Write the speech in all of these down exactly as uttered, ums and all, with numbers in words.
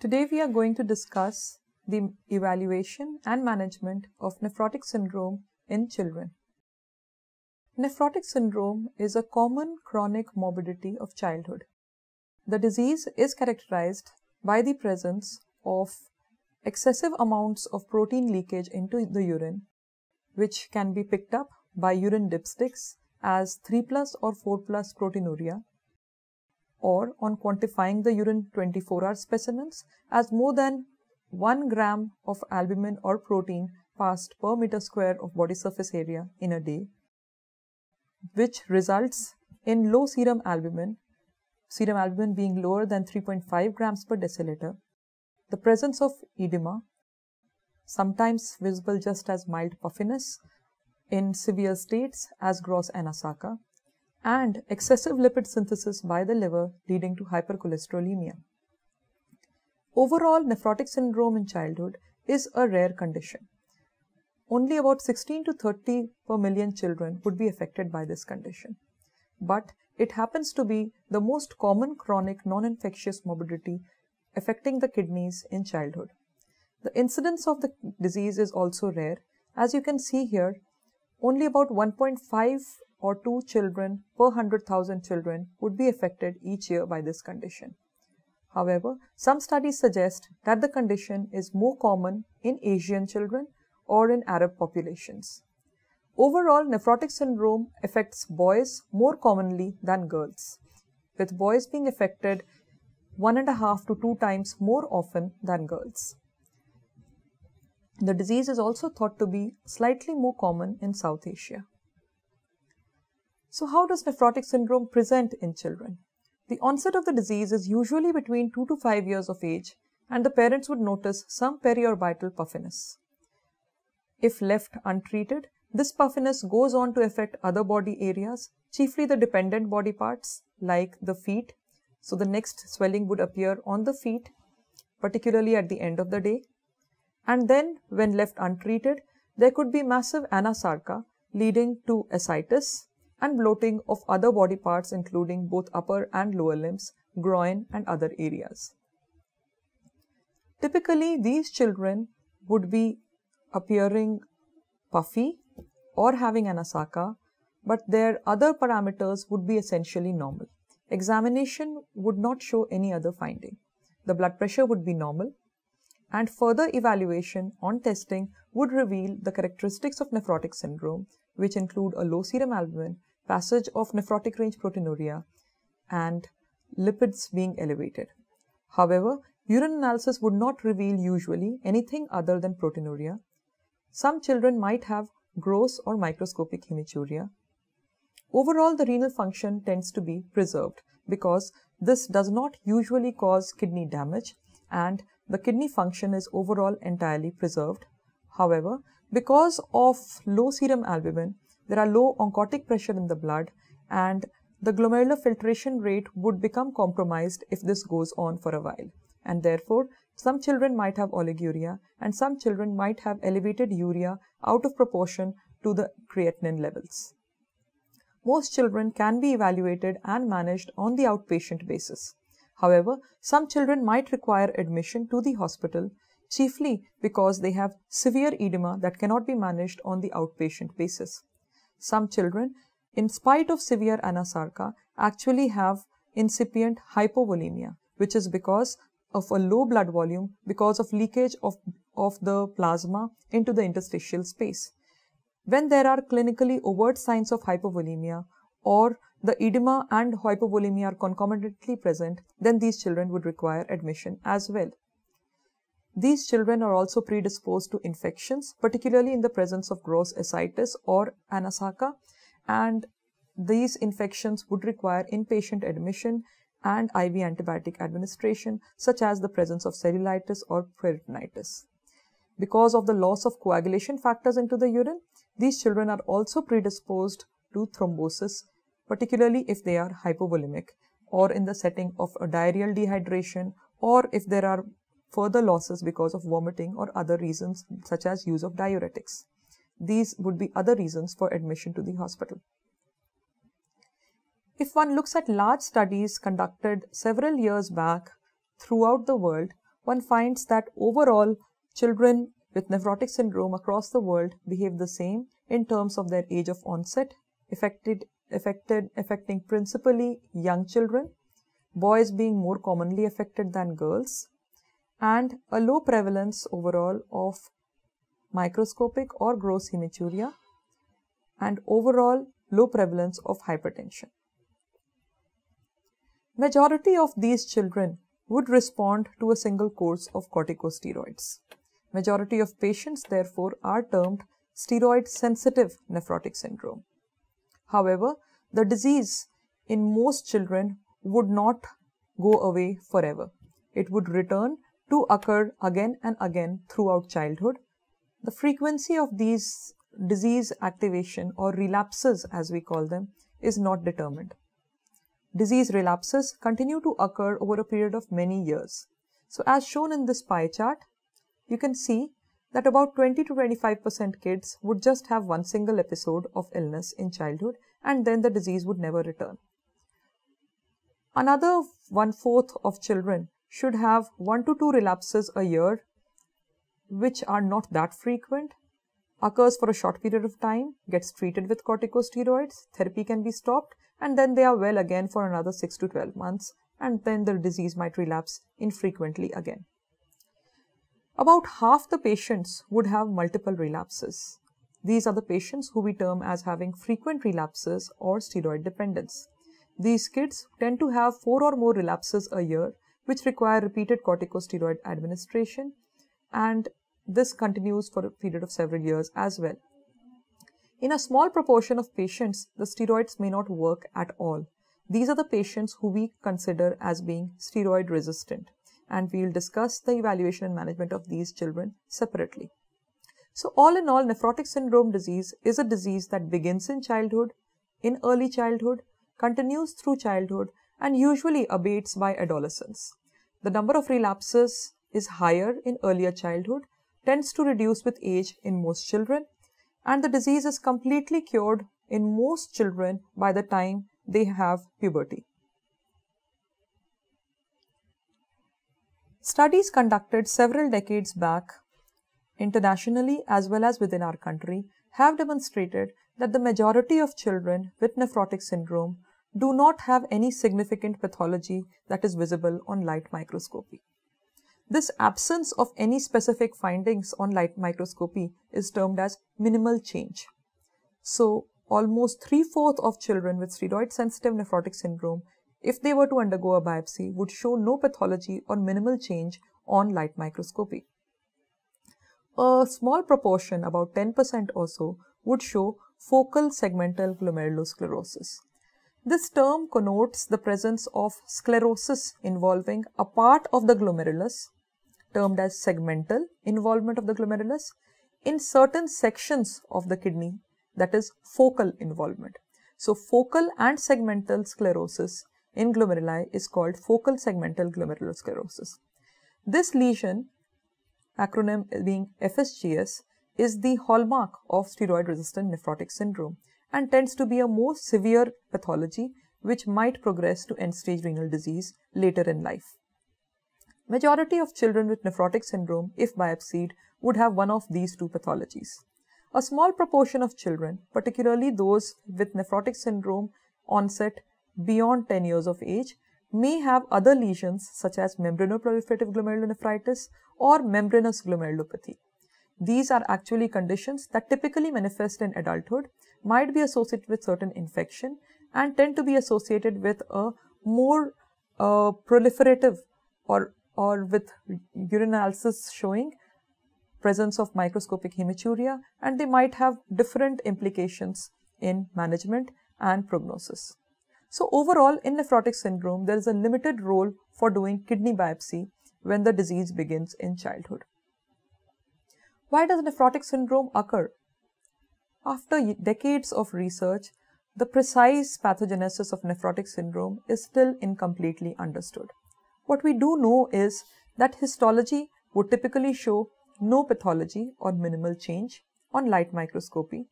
Today we are going to discuss the evaluation and management of nephrotic syndrome in children. Nephrotic syndrome is a common chronic morbidity of childhood. The disease is characterized by the presence of excessive amounts of protein leakage into the urine, which can be picked up by urine dipsticks as three plus or four plus proteinuria, or on quantifying the urine twenty-four hour specimens as more than one gram of albumin or protein passed per meter square of body surface area in a day, which results in low serum albumin, serum albumin being lower than three point five grams per deciliter, the presence of edema, sometimes visible just as mild puffiness, in severe states as gross anasarca, and excessive lipid synthesis by the liver leading to hypercholesterolemia. Overall, nephrotic syndrome in childhood is a rare condition. Only about sixteen to thirty per million children would be affected by this condition. But it happens to be the most common chronic non-infectious morbidity affecting the kidneys in childhood. The incidence of the disease is also rare. As you can see here, only about one point five or two children per one hundred thousand children would be affected each year by this condition. However, some studies suggest that the condition is more common in Asian children or in Arab populations. Overall, nephrotic syndrome affects boys more commonly than girls, with boys being affected one and a half to two times more often than girls. The disease is also thought to be slightly more common in South Asia. So how does nephrotic syndrome present in children? The onset of the disease is usually between two to five years of age, and the parents would notice some periorbital puffiness. If left untreated, this puffiness goes on to affect other body areas, chiefly the dependent body parts like the feet. So the next swelling would appear on the feet, particularly at the end of the day. And then when left untreated, there could be massive anasarca leading to ascites and bloating of other body parts including both upper and lower limbs, groin and other areas. Typically, these children would be appearing puffy or having anasarca, but their other parameters would be essentially normal. Examination would not show any other finding. The blood pressure would be normal, and further evaluation on testing would reveal the characteristics of nephrotic syndrome, which include a low serum albumin, passage of nephrotic range proteinuria, and lipids being elevated. However, urine analysis would not reveal usually anything other than proteinuria. Some children might have gross or microscopic hematuria. Overall, the renal function tends to be preserved because this does not usually cause kidney damage, and the kidney function is overall entirely preserved. However, because of low serum albumin, there are low oncotic pressure in the blood, and the glomerular filtration rate would become compromised if this goes on for a while. And therefore, some children might have oliguria, and some children might have elevated urea out of proportion to the creatinine levels. Most children can be evaluated and managed on the outpatient basis. However, some children might require admission to the hospital, chiefly because they have severe edema that cannot be managed on the outpatient basis. Some children, in spite of severe anasarca, actually have incipient hypovolemia, which is because of a low blood volume because of leakage of, of the plasma into the interstitial space. When there are clinically overt signs of hypovolemia, or the edema and hypovolemia are concomitantly present, then these children would require admission as well. These children are also predisposed to infections, particularly in the presence of gross ascites or anasarca, and these infections would require inpatient admission and I V antibiotic administration, such as the presence of cellulitis or peritonitis. Because of the loss of coagulation factors into the urine, these children are also predisposed to thrombosis, particularly if they are hypovolemic or in the setting of a diarrheal dehydration, or if there are further losses because of vomiting or other reasons such as use of diuretics. These would be other reasons for admission to the hospital. If one looks at large studies conducted several years back throughout the world, one finds that overall children with nephrotic syndrome across the world behave the same in terms of their age of onset, affected, affected, affecting principally young children, boys being more commonly affected than girls, and a low prevalence overall of microscopic or gross hematuria, and overall low prevalence of hypertension. Majority of these children would respond to a single course of corticosteroids. Majority of patients therefore are termed steroid-sensitive nephrotic syndrome. However, the disease in most children would not go away forever. It would return to occur again and again throughout childhood. The frequency of these disease activation, or relapses as we call them, is not determined. Disease relapses continue to occur over a period of many years. So as shown in this pie chart, you can see that about twenty to twenty-five percent kids would just have one single episode of illness in childhood, and then the disease would never return. Another one-fourth of children should have one to two relapses a year, which are not that frequent, occurs for a short period of time, gets treated with corticosteroids, therapy can be stopped, and then they are well again for another six to twelve months, and then the disease might relapse infrequently again. About half the patients would have multiple relapses. These are the patients who we term as having frequent relapses or steroid dependence. These kids tend to have four or more relapses a year, which require repeated corticosteroid administration, and this continues for a period of several years as well. In a small proportion of patients, the steroids may not work at all. These are the patients who we consider as being steroid resistant, and we will discuss the evaluation and management of these children separately. So all in all, nephrotic syndrome disease is a disease that begins in childhood, in early childhood, continues through childhood, and usually abates by adolescence. The number of relapses is higher in earlier childhood, tends to reduce with age in most children, and the disease is completely cured in most children by the time they have puberty. Studies conducted several decades back internationally as well as within our country have demonstrated that the majority of children with nephrotic syndrome do not have any significant pathology that is visible on light microscopy. This absence of any specific findings on light microscopy is termed as minimal change. So almost three-fourths of children with steroid-sensitive nephrotic syndrome, if they were to undergo a biopsy, would show no pathology or minimal change on light microscopy. A small proportion, about ten percent or so, would show focal segmental glomerulosclerosis. This term connotes the presence of sclerosis involving a part of the glomerulus, termed as segmental involvement of the glomerulus, in certain sections of the kidney, that is focal involvement. So focal and segmental sclerosis in glomeruli is called focal segmental glomerulosclerosis. This lesion, acronym being F S G S, is the hallmark of steroid-resistant nephrotic syndrome and tends to be a more severe pathology which might progress to end-stage renal disease later in life. Majority of children with nephrotic syndrome, if biopsied, would have one of these two pathologies. A small proportion of children, particularly those with nephrotic syndrome onset beyond ten years of age, may have other lesions such as membranoproliferative glomerulonephritis or membranous glomerulopathy. These are actually conditions that typically manifest in adulthood, might be associated with certain infection, and tend to be associated with a more uh, proliferative or, or with urinalysis showing presence of microscopic hematuria, and they might have different implications in management and prognosis. So overall, in nephrotic syndrome, there is a limited role for doing kidney biopsy when the disease begins in childhood. Why does nephrotic syndrome occur? After decades of research, the precise pathogenesis of nephrotic syndrome is still incompletely understood. What we do know is that histology would typically show no pathology or minimal change on light microscopy,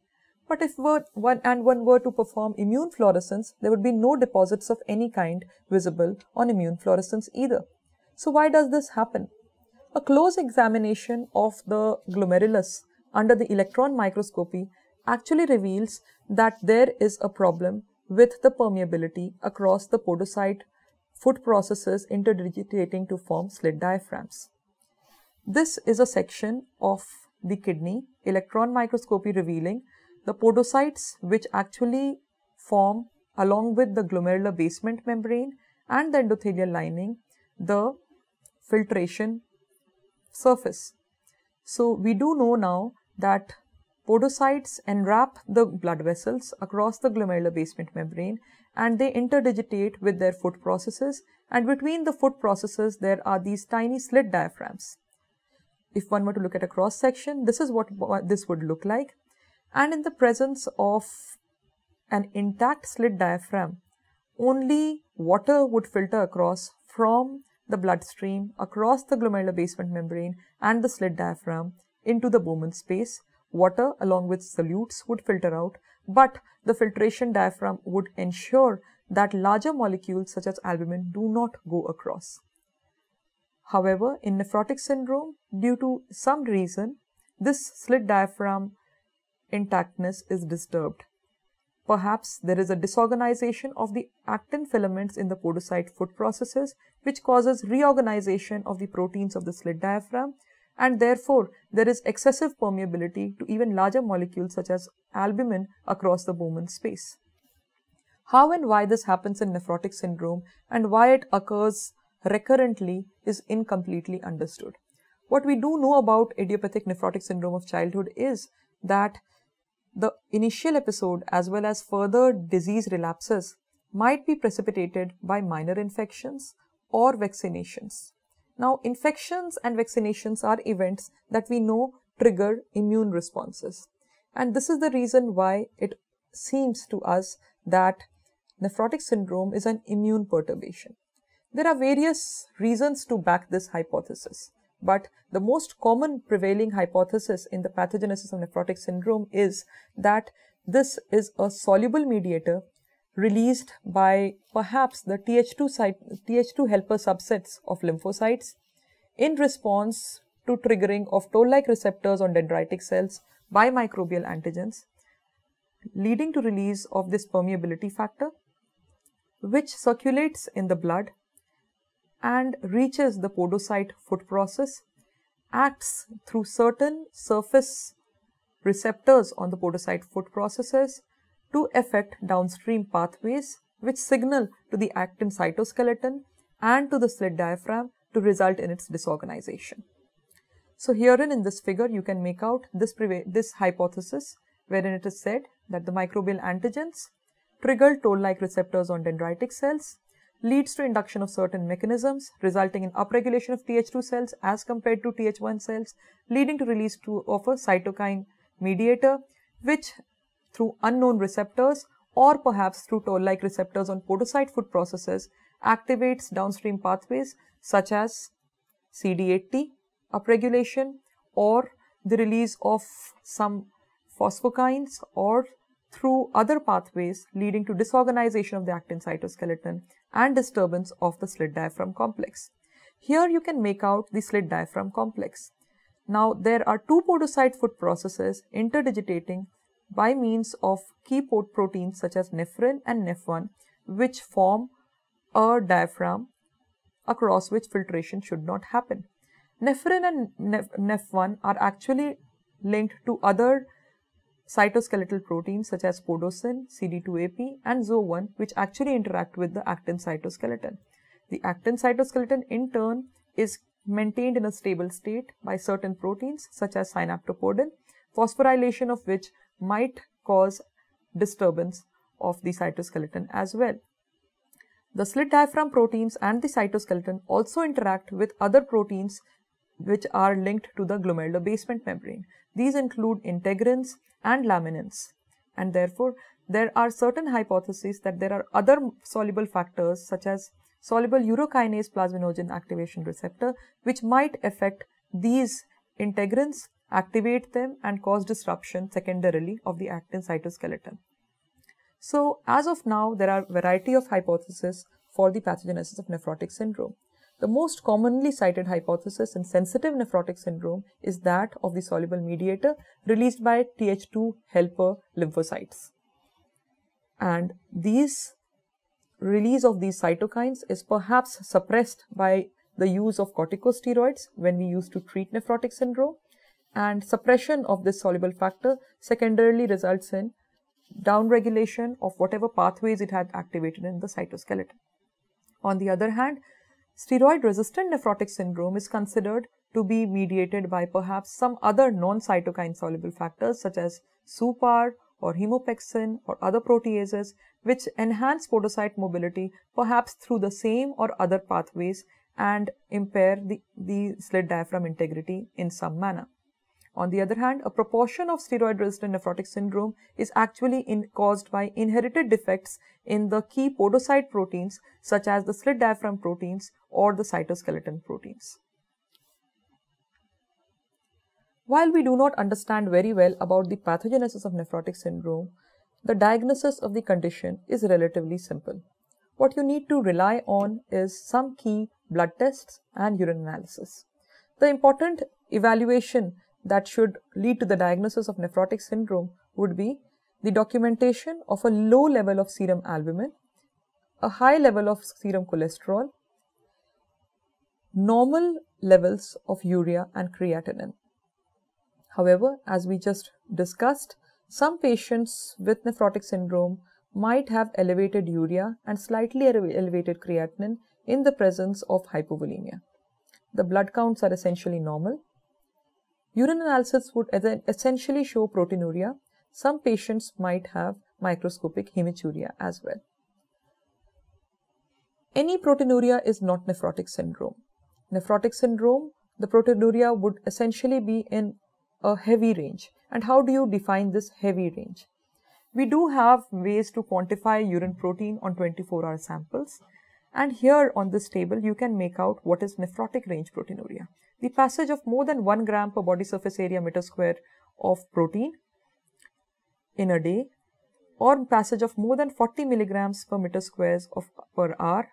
but if one and one were to perform immune fluorescence, there would be no deposits of any kind visible on immune fluorescence either. So why does this happen? A close examination of the glomerulus under the electron microscopy actually reveals that there is a problem with the permeability across the podocyte food processes interdigitating to form slit diaphragms. This is a section of the kidney, electron microscopy revealing the podocytes which actually form along with the glomerular basement membrane and the endothelial lining, the filtration surface. So we do know now that podocytes enwrap the blood vessels across the glomerular basement membrane and they interdigitate with their food processes, and between the food processes there are these tiny slit diaphragms. If one were to look at a cross section, this is what this would look like, and in the presence of an intact slit diaphragm, only water would filter across from the bloodstream across the glomerular basement membrane and the slit diaphragm into the Bowman's space. Water along with solutes would filter out, but the filtration diaphragm would ensure that larger molecules such as albumin do not go across. However, in nephrotic syndrome, due to some reason, this slit diaphragm intactness is disturbed. Perhaps there is a disorganization of the actin filaments in the podocyte food processes, which causes reorganization of the proteins of the slit diaphragm, and therefore there is excessive permeability to even larger molecules such as albumin across the Bowman's space. How and why this happens in nephrotic syndrome and why it occurs recurrently is incompletely understood. What we do know about idiopathic nephrotic syndrome of childhood is that the initial episode as well as further disease relapses might be precipitated by minor infections or vaccinations. Now, infections and vaccinations are events that we know trigger immune responses. And this is the reason why it seems to us that nephrotic syndrome is an immune perturbation. There are various reasons to back this hypothesis, but the most common prevailing hypothesis in the pathogenesis of nephrotic syndrome is that this is a soluble mediator released by perhaps the Th two, Th two helper subsets of lymphocytes in response to triggering of toll-like receptors on dendritic cells by microbial antigens, leading to release of this permeability factor, which circulates in the blood and reaches the podocyte food process, acts through certain surface receptors on the podocyte food processes to affect downstream pathways which signal to the actin cytoskeleton and to the slit diaphragm to result in its disorganization. So herein in this figure you can make out this, this hypothesis, wherein it is said that the microbial antigens trigger toll-like receptors on dendritic cells, leads to induction of certain mechanisms resulting in upregulation of Th two cells as compared to Th one cells, leading to release to, of a cytokine mediator which through unknown receptors or perhaps through toll-like receptors on podocyte food processes activates downstream pathways such as C D eighty upregulation or the release of some phosphokines or through other pathways, leading to disorganization of the actin cytoskeleton and disturbance of the slit diaphragm complex. Here you can make out the slit diaphragm complex. Now there are two podocyte food processes interdigitating by means of key port proteins such as nephrin and neph one, which form a diaphragm across which filtration should not happen. Nephrin and neph one are actually linked to other cytoskeletal proteins such as podocin, C D two A P and Z O one, which actually interact with the actin cytoskeleton. The actin cytoskeleton in turn is maintained in a stable state by certain proteins such as synaptopodin, phosphorylation of which might cause disturbance of the cytoskeleton as well. The slit diaphragm proteins and the cytoskeleton also interact with other proteins which are linked to the glomerular basement membrane. These include integrins and laminins, and therefore there are certain hypotheses that there are other soluble factors such as soluble urokinase plasminogen activation receptor which might affect these integrins, activate them and cause disruption secondarily of the actin cytoskeleton. So, as of now, there are a variety of hypotheses for the pathogenesis of nephrotic syndrome. The most commonly cited hypothesis in sensitive nephrotic syndrome is that of the soluble mediator released by Th two helper lymphocytes. And these release of these cytokines is perhaps suppressed by the use of corticosteroids when we used to treat nephrotic syndrome, and suppression of this soluble factor secondarily results in downregulation of whatever pathways it had activated in the cytoskeleton. On the other hand, steroid-resistant nephrotic syndrome is considered to be mediated by perhaps some other non-cytokine soluble factors such as suPAR or hemopexin or other proteases which enhance podocyte mobility perhaps through the same or other pathways and impair the, the slit diaphragm integrity in some manner. On the other hand, a proportion of steroid-resistant nephrotic syndrome is actually in caused by inherited defects in the key podocyte proteins such as the slit diaphragm proteins or the cytoskeleton proteins. While we do not understand very well about the pathogenesis of nephrotic syndrome, the diagnosis of the condition is relatively simple. What you need to rely on is some key blood tests and urine analysis. The important evaluation that should lead to the diagnosis of nephrotic syndrome would be the documentation of a low level of serum albumin, a high level of serum cholesterol, normal levels of urea and creatinine. However, as we just discussed, some patients with nephrotic syndrome might have elevated urea and slightly elevated creatinine in the presence of hypovolemia. The blood counts are essentially normal. Urine analysis would essentially show proteinuria. Some patients might have microscopic hematuria as well. Any proteinuria is not nephrotic syndrome. Nephrotic syndrome, the proteinuria would essentially be in a heavy range. And how do you define this heavy range? We do have ways to quantify urine protein on twenty-four hour samples. And here on this table, you can make out what is nephrotic range proteinuria. The passage of more than one gram per body surface area meter square of protein in a day, or passage of more than forty milligrams per meter squares of per hour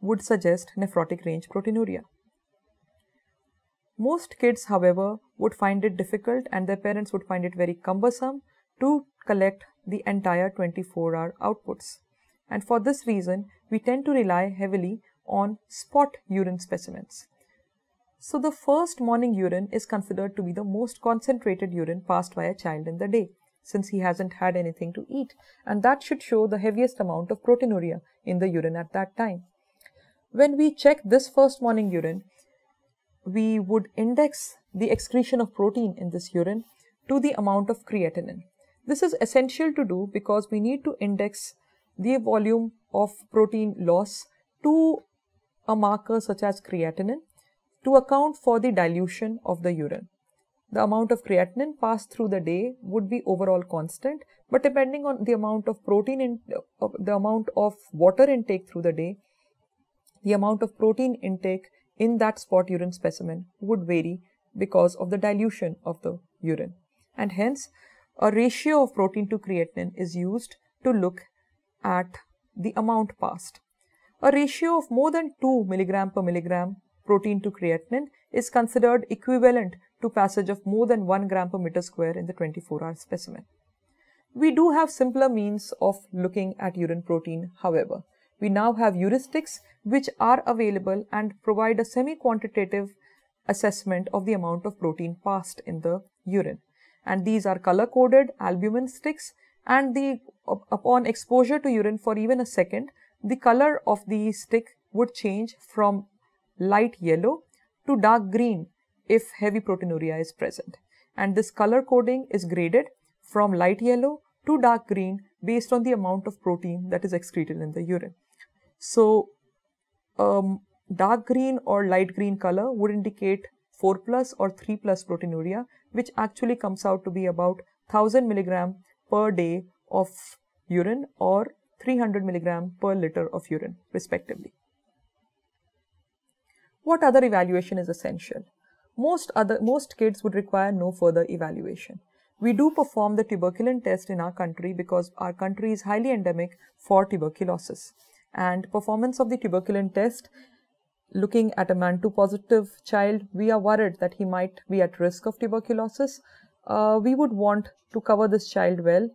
would suggest nephrotic range proteinuria. Most kids, however, would find it difficult and their parents would find it very cumbersome to collect the entire twenty-four hour outputs. And for this reason, we tend to rely heavily on spot urine specimens. So, the first morning urine is considered to be the most concentrated urine passed by a child in the day, since he hasn't had anything to eat, and that should show the heaviest amount of proteinuria in the urine at that time. When we check this first morning urine, we would index the excretion of protein in this urine to the amount of creatinine. This is essential to do because we need to index the volume of protein loss to a marker such as creatinine to account for the dilution of the urine. The amount of creatinine passed through the day would be overall constant, but depending on the amount of protein in, uh, the amount of water intake through the day, the amount of protein intake in that spot urine specimen would vary because of the dilution of the urine. And hence, a ratio of protein to creatinine is used to look at the amount passed. A ratio of more than two milligrams per milligram protein to creatinine is considered equivalent to passage of more than one gram per meter square in the twenty-four hour specimen. We do have simpler means of looking at urine protein, however. We now have heuristics which are available and provide a semi-quantitative assessment of the amount of protein passed in the urine. And these are color-coded albumin sticks, and the upon exposure to urine for even a second, the color of the stick would change from light yellow to dark green if heavy proteinuria is present. And this color coding is graded from light yellow to dark green based on the amount of protein that is excreted in the urine. So, um, dark green or light green color would indicate four plus or three plus proteinuria, which actually comes out to be about one thousand milligrams per day of urine or three hundred milligrams per liter of urine respectively. What other evaluation is essential? Most, other, most kids would require no further evaluation. We do perform the tuberculin test in our country because our country is highly endemic for tuberculosis. And performance of the tuberculin test, looking at a M A N two positive child, we are worried that he might be at risk of tuberculosis. Uh, we would want to cover this child well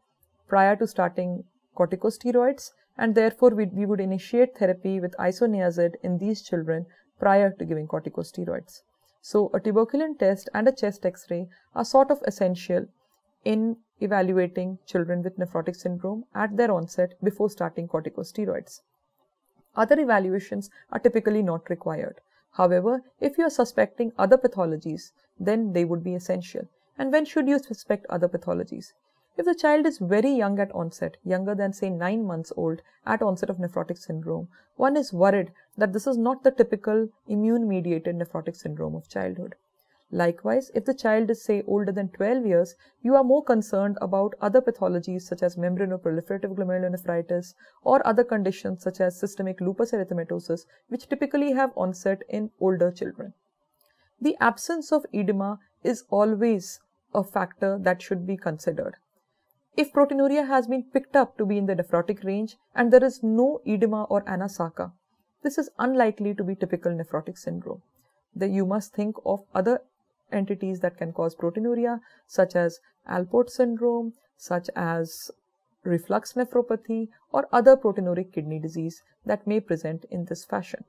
prior to starting corticosteroids, and therefore we, we would initiate therapy with isoniazid in these children prior to giving corticosteroids. So, a tuberculin test and a chest x-ray are sort of essential in evaluating children with nephrotic syndrome at their onset before starting corticosteroids. Other evaluations are typically not required. However, if you are suspecting other pathologies, then they would be essential. And when should you suspect other pathologies? If the child is very young at onset, younger than say nine months old at onset of nephrotic syndrome, one is worried that this is not the typical immune-mediated nephrotic syndrome of childhood. Likewise, if the child is say older than twelve years, you are more concerned about other pathologies such as membranoproliferative glomerulonephritis or other conditions such as systemic lupus erythematosus, which typically have onset in older children. The absence of edema is always a factor that should be considered. If proteinuria has been picked up to be in the nephrotic range and there is no edema or anasarca, this is unlikely to be typical nephrotic syndrome. Then you must think of other entities that can cause proteinuria, such as Alport syndrome, such as reflux nephropathy, or other proteinuric kidney disease that may present in this fashion.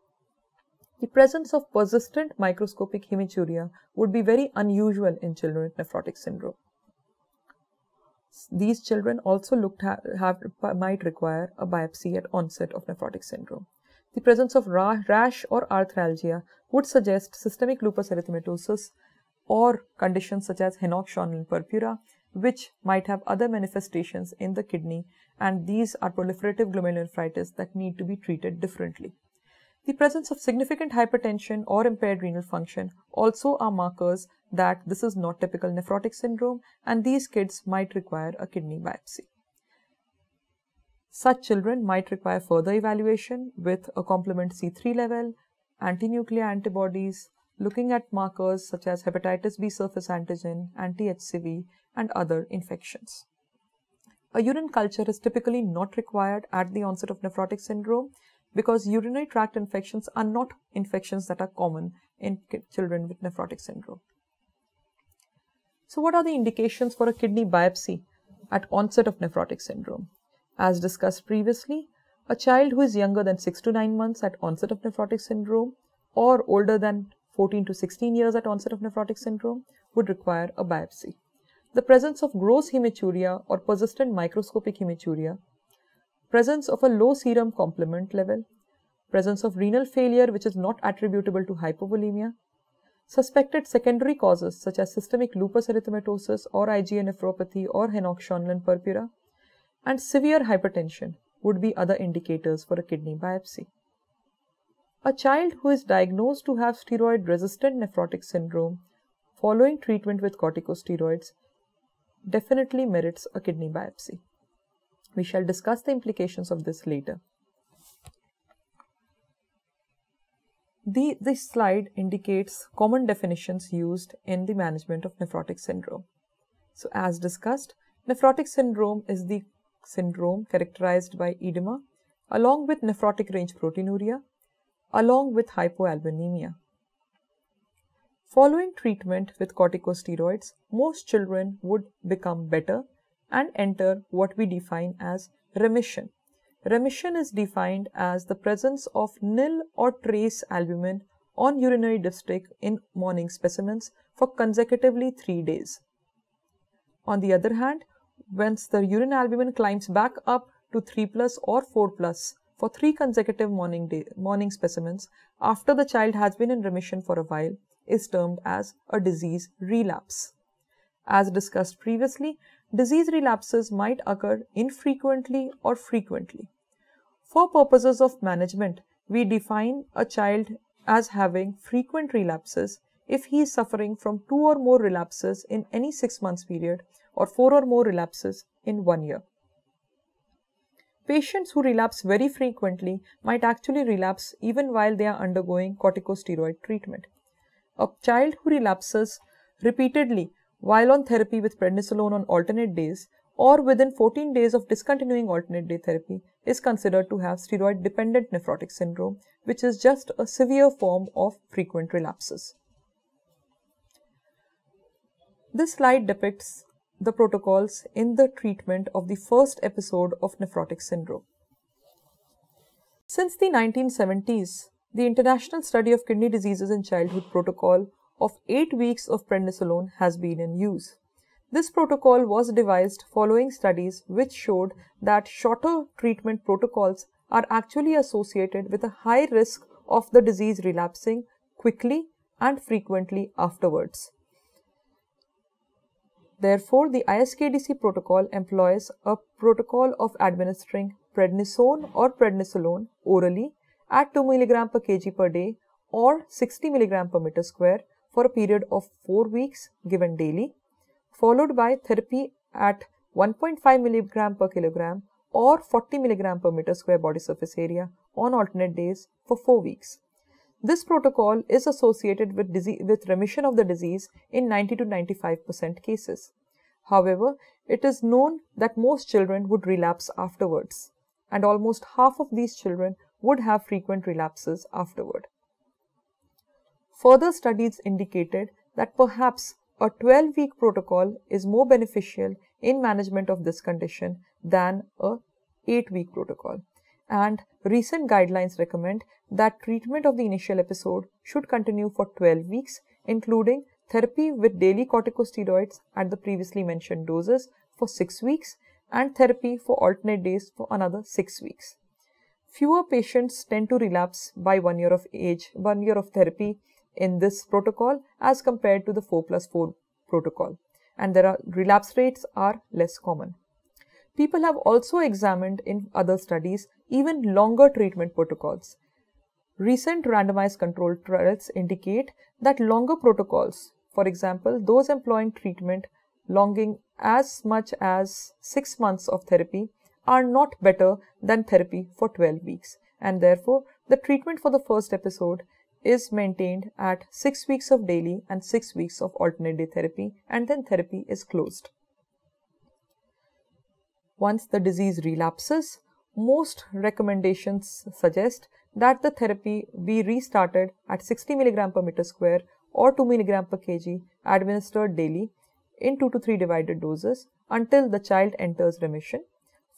The presence of persistent microscopic hematuria would be very unusual in children with nephrotic syndrome. These children also looked ha have, might require a biopsy at onset of nephrotic syndrome. The presence of rash or arthralgia would suggest systemic lupus erythematosus or conditions such as Henoch-Schönlein purpura, which might have other manifestations in the kidney, and these are proliferative glomerulonephritis that need to be treated differently. The presence of significant hypertension or impaired renal function also are markers that this is not typical nephrotic syndrome, and these kids might require a kidney biopsy. Such children might require further evaluation with a complement C three level, antinuclear antibodies, looking at markers such as hepatitis B surface antigen, anti-H C V, and other infections. A urine culture is typically not required at the onset of nephrotic syndrome because urinary tract infections are not infections that are common in children with nephrotic syndrome. So, what are the indications for a kidney biopsy at onset of nephrotic syndrome? As discussed previously, a child who is younger than six to nine months at onset of nephrotic syndrome or older than fourteen to sixteen years at onset of nephrotic syndrome would require a biopsy. The presence of gross hematuria or persistent microscopic hematuria, presence of a low serum complement level, presence of renal failure which is not attributable to hypovolemia, suspected secondary causes such as systemic lupus erythematosus or IgA nephropathy or Henoch-Schönlein purpura, and severe hypertension would be other indicators for a kidney biopsy. A child who is diagnosed to have steroid-resistant nephrotic syndrome following treatment with corticosteroids definitely merits a kidney biopsy. We shall discuss the implications of this later. The, this slide indicates common definitions used in the management of nephrotic syndrome. So, as discussed, nephrotic syndrome is the syndrome characterized by edema along with nephrotic range proteinuria along with hypoalbuminemia. Following treatment with corticosteroids, most children would become better and enter what we define as remission. Remission is defined as the presence of nil or trace albumin on urinary dipstick in morning specimens for consecutively three days. On the other hand, once the urine albumin climbs back up to three plus or four plus for three consecutive morning, day, morning specimens after the child has been in remission for a while, is termed as a disease relapse. As discussed previously, disease relapses might occur infrequently or frequently. For purposes of management, we define a child as having frequent relapses if he is suffering from two or more relapses in any six months period or four or more relapses in one year. Patients who relapse very frequently might actually relapse even while they are undergoing corticosteroid treatment. A child who relapses repeatedly while on therapy with prednisolone on alternate days or within fourteen days of discontinuing alternate day therapy is considered to have steroid-dependent nephrotic syndrome, which is just a severe form of frequent relapses. This slide depicts the protocols in the treatment of the first episode of nephrotic syndrome. Since the nineteen seventies, the International Study of Kidney Diseases in Childhood protocol of eight weeks of prednisolone has been in use. This protocol was devised following studies which showed that shorter treatment protocols are actually associated with a high risk of the disease relapsing quickly and frequently afterwards. Therefore, the I S K D C protocol employs a protocol of administering prednisone or prednisolone orally at two milligrams per kilogram per day or sixty milligrams per meter square for a period of four weeks given daily, followed by therapy at one point five milligrams per kilogram or forty milligrams per meter square body surface area on alternate days for four weeks. This protocol is associated with, disease, with remission of the disease in ninety to ninety-five percent cases. However, it is known that most children would relapse afterwards, and almost half of these children would have frequent relapses afterward. Further studies indicated that perhaps a twelve-week protocol is more beneficial in management of this condition than a eight-week protocol. And recent guidelines recommend that treatment of the initial episode should continue for twelve weeks, including therapy with daily corticosteroids at the previously mentioned doses for six weeks and therapy for alternate days for another six weeks. Fewer patients tend to relapse by one year of age, one year of therapy in this protocol as compared to the four plus four protocol, and there are relapse rates are less common. People have also examined in other studies even longer treatment protocols. Recent randomized controlled trials indicate that longer protocols, for example, those employing treatment longing as much as six months of therapy, are not better than therapy for twelve weeks, and therefore the treatment for the first episode is maintained at six weeks of daily and six weeks of alternate day therapy, and then therapy is closed. Once the disease relapses, most recommendations suggest that the therapy be restarted at sixty milligrams per meter square or two milligrams per kilogram administered daily in two to three divided doses until the child enters remission,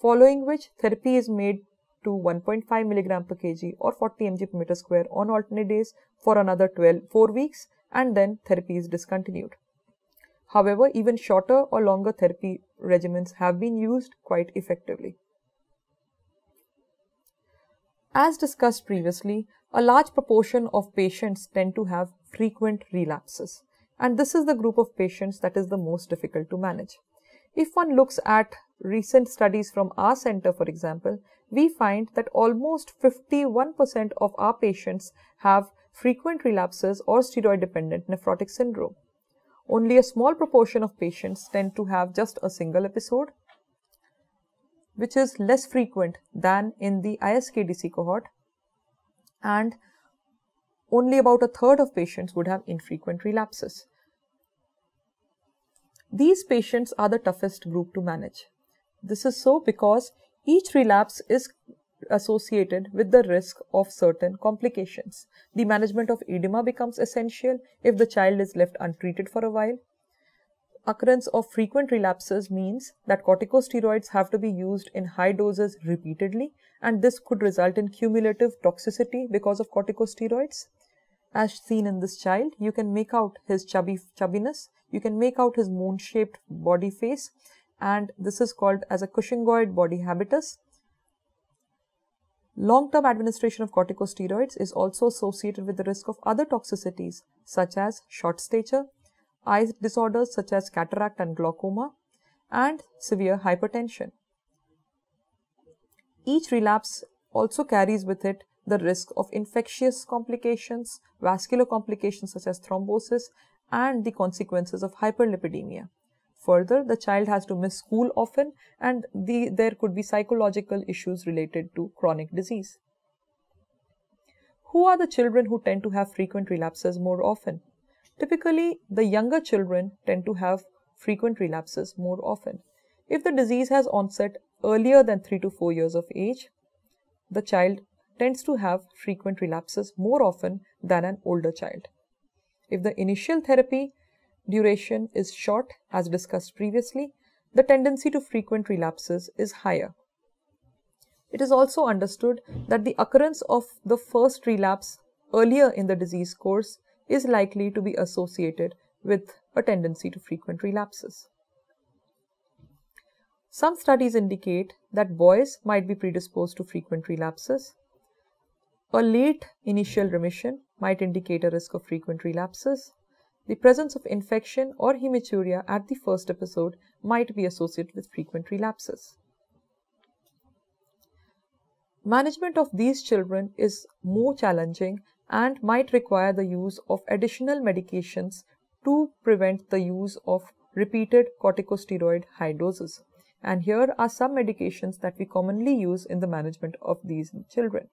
following which therapy is made to one point five milligrams per kilogram or forty milligrams per meter square on alternate days for another twelve, four weeks, and then therapy is discontinued. However, even shorter or longer therapy regimens have been used quite effectively. As discussed previously, a large proportion of patients tend to have frequent relapses, and this is the group of patients that is the most difficult to manage. If one looks at recent studies from our center, for example, we find that almost fifty-one percent of our patients have frequent relapses or steroid-dependent nephrotic syndrome. Only a small proportion of patients tend to have just a single episode, which is less frequent than in the I S K D C cohort, and only about a third of patients would have infrequent relapses. These patients are the toughest group to manage. This is so because each relapse is associated with the risk of certain complications. The management of edema becomes essential if the child is left untreated for a while. Occurrence of frequent relapses means that corticosteroids have to be used in high doses repeatedly, and this could result in cumulative toxicity because of corticosteroids. As seen in this child, you can make out his chubby chubbiness, you can make out his moon-shaped body face, and this is called as a Cushingoid body habitus. Long-term administration of corticosteroids is also associated with the risk of other toxicities such as short stature, eye disorders such as cataract and glaucoma, and severe hypertension. Each relapse also carries with it the risk of infectious complications, vascular complications such as thrombosis, and the consequences of hyperlipidemia. Further, the child has to miss school often, and the, there could be psychological issues related to chronic disease. Who are the children who tend to have frequent relapses more often? Typically, the younger children tend to have frequent relapses more often. If the disease has onset earlier than three to four years of age, the child tends to have frequent relapses more often than an older child. If the initial therapy duration is short, as discussed previously, the tendency to frequent relapses is higher. It is also understood that the occurrence of the first relapse earlier in the disease course is likely to be associated with a tendency to frequent relapses. Some studies indicate that boys might be predisposed to frequent relapses. A late initial remission might indicate a risk of frequent relapses. The presence of infection or hematuria at the first episode might be associated with frequent relapses. Management of these children is more challenging and might require the use of additional medications to prevent the use of repeated corticosteroid high doses. And here are some medications that we commonly use in the management of these children.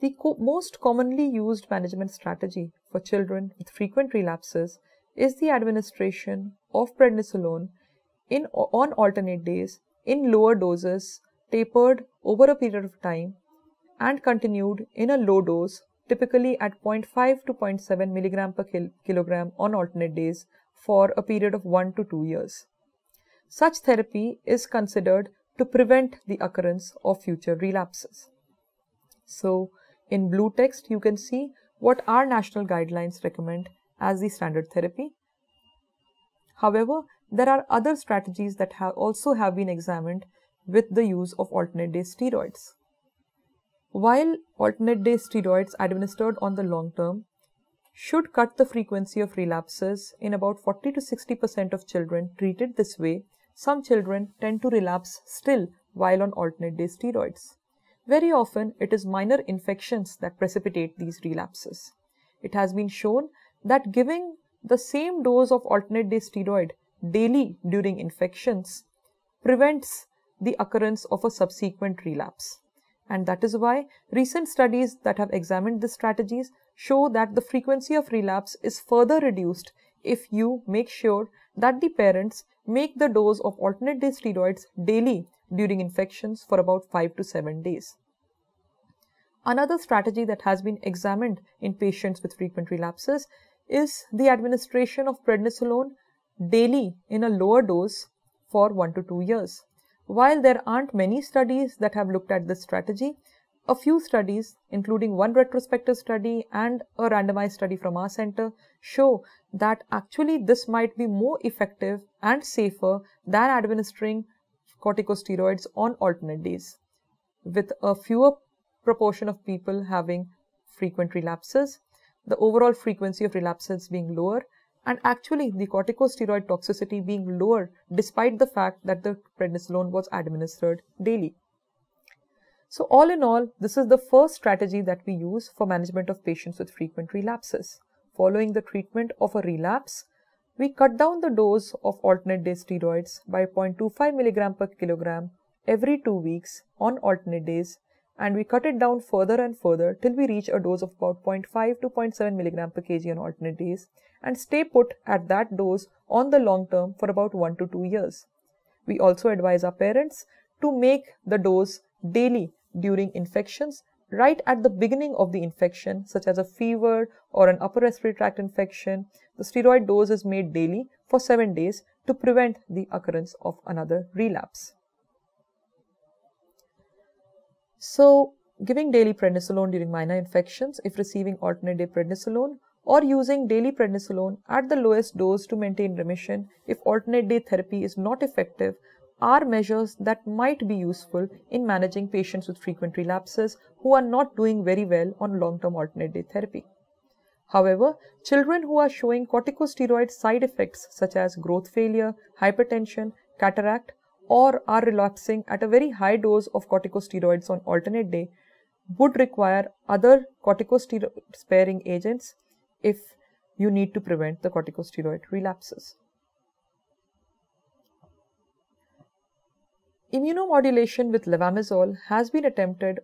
The co- most commonly used management strategy for children with frequent relapses is the administration of prednisolone in, on alternate days in lower doses, tapered over a period of time and continued in a low dose, typically at zero point five to zero point seven milligram per kil kilogram on alternate days for a period of one to two years. Such therapy is considered to prevent the occurrence of future relapses. So, in blue text, you can see what our national guidelines recommend as the standard therapy. However, there are other strategies that have also have been examined with the use of alternate day steroids. While alternate day steroids administered on the long term should cut the frequency of relapses in about forty to sixty percent of children treated this way, some children tend to relapse still while on alternate day steroids. Very often, it is minor infections that precipitate these relapses. It has been shown that giving the same dose of alternate day steroid daily during infections prevents the occurrence of a subsequent relapse. And that is why recent studies that have examined these strategies show that the frequency of relapse is further reduced if you make sure that the parents make the dose of alternate day steroids daily during infections for about five to seven days. Another strategy that has been examined in patients with frequent relapses is the administration of prednisolone daily in a lower dose for one to two years. While there aren't many studies that have looked at this strategy, a few studies, including one retrospective study and a randomized study from our center, show that actually this might be more effective and safer than administering corticosteroids on alternate days, with a fewer proportion of people having frequent relapses, the overall frequency of relapses being lower, and actually the corticosteroid toxicity being lower despite the fact that the prednisolone was administered daily. So all in all, this is the first strategy that we use for management of patients with frequent relapses. Following the treatment of a relapse, we cut down the dose of alternate day steroids by zero point two five milligram per kilogram every two weeks on alternate days, and we cut it down further and further till we reach a dose of about zero point five to zero point seven milligram per kg on alternate days and stay put at that dose on the long term for about one to two years. We also advise our parents to make the dose daily during infections right at the beginning of the infection, such as a fever or an upper respiratory tract infection. The steroid dose is made daily for seven days to prevent the occurrence of another relapse. So, giving daily prednisolone during minor infections, if receiving alternate day prednisolone, or using daily prednisolone at the lowest dose to maintain remission if alternate day therapy is not effective, are measures that might be useful in managing patients with frequent relapses who are not doing very well on long-term alternate day therapy. However, children who are showing corticosteroid side effects such as growth failure, hypertension, cataract, or are relapsing at a very high dose of corticosteroids on alternate day would require other corticosteroid sparing agents if you need to prevent the corticosteroid relapses. Immunomodulation with levamisole has been attempted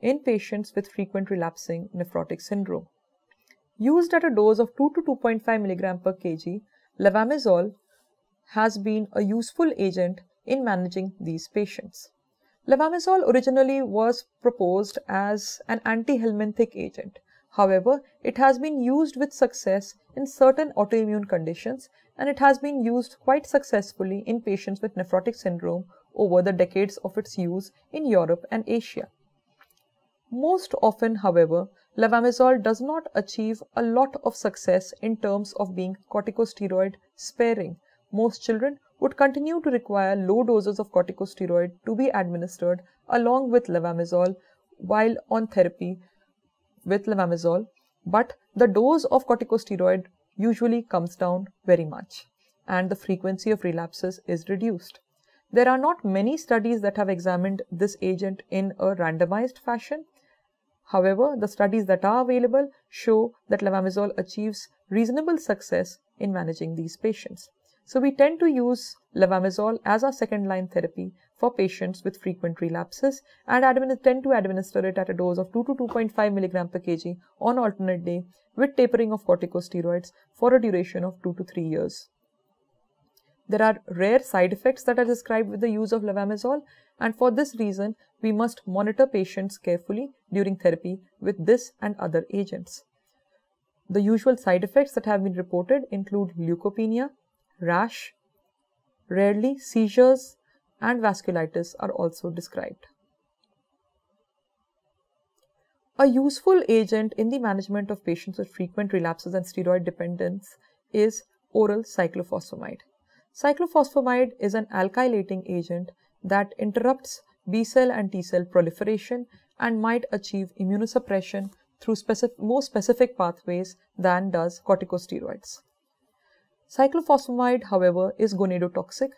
in patients with frequent relapsing nephrotic syndrome. Used at a dose of two to two point five milligrams per kilogram, levamisole has been a useful agent in managing these patients. Levamisole originally was proposed as an anti-helminthic agent. However, it has been used with success in certain autoimmune conditions, and it has been used quite successfully in patients with nephrotic syndrome over the decades of its use in Europe and Asia. Most often, however, levamisole does not achieve a lot of success in terms of being corticosteroid sparing. Most children would continue to require low doses of corticosteroid to be administered along with levamisole while on therapy with levamisole, but the dose of corticosteroid usually comes down very much and the frequency of relapses is reduced. There are not many studies that have examined this agent in a randomized fashion. However, the studies that are available show that levamisole achieves reasonable success in managing these patients. So, we tend to use levamisole as our second line therapy for patients with frequent relapses and tend to administer it at a dose of two to two point five milligrams per kilogram on alternate day with tapering of corticosteroids for a duration of two to three years. There are rare side effects that are described with the use of levamisole, and for this reason, we must monitor patients carefully during therapy with this and other agents. The usual side effects that have been reported include leukopenia, rash, rarely seizures, and vasculitis are also described. A useful agent in the management of patients with frequent relapses and steroid dependence is oral cyclophosphamide. Cyclophosphamide is an alkylating agent that interrupts B cell and T cell proliferation and might achieve immunosuppression through specific, more specific pathways than does corticosteroids. Cyclophosphamide, however, is gonadotoxic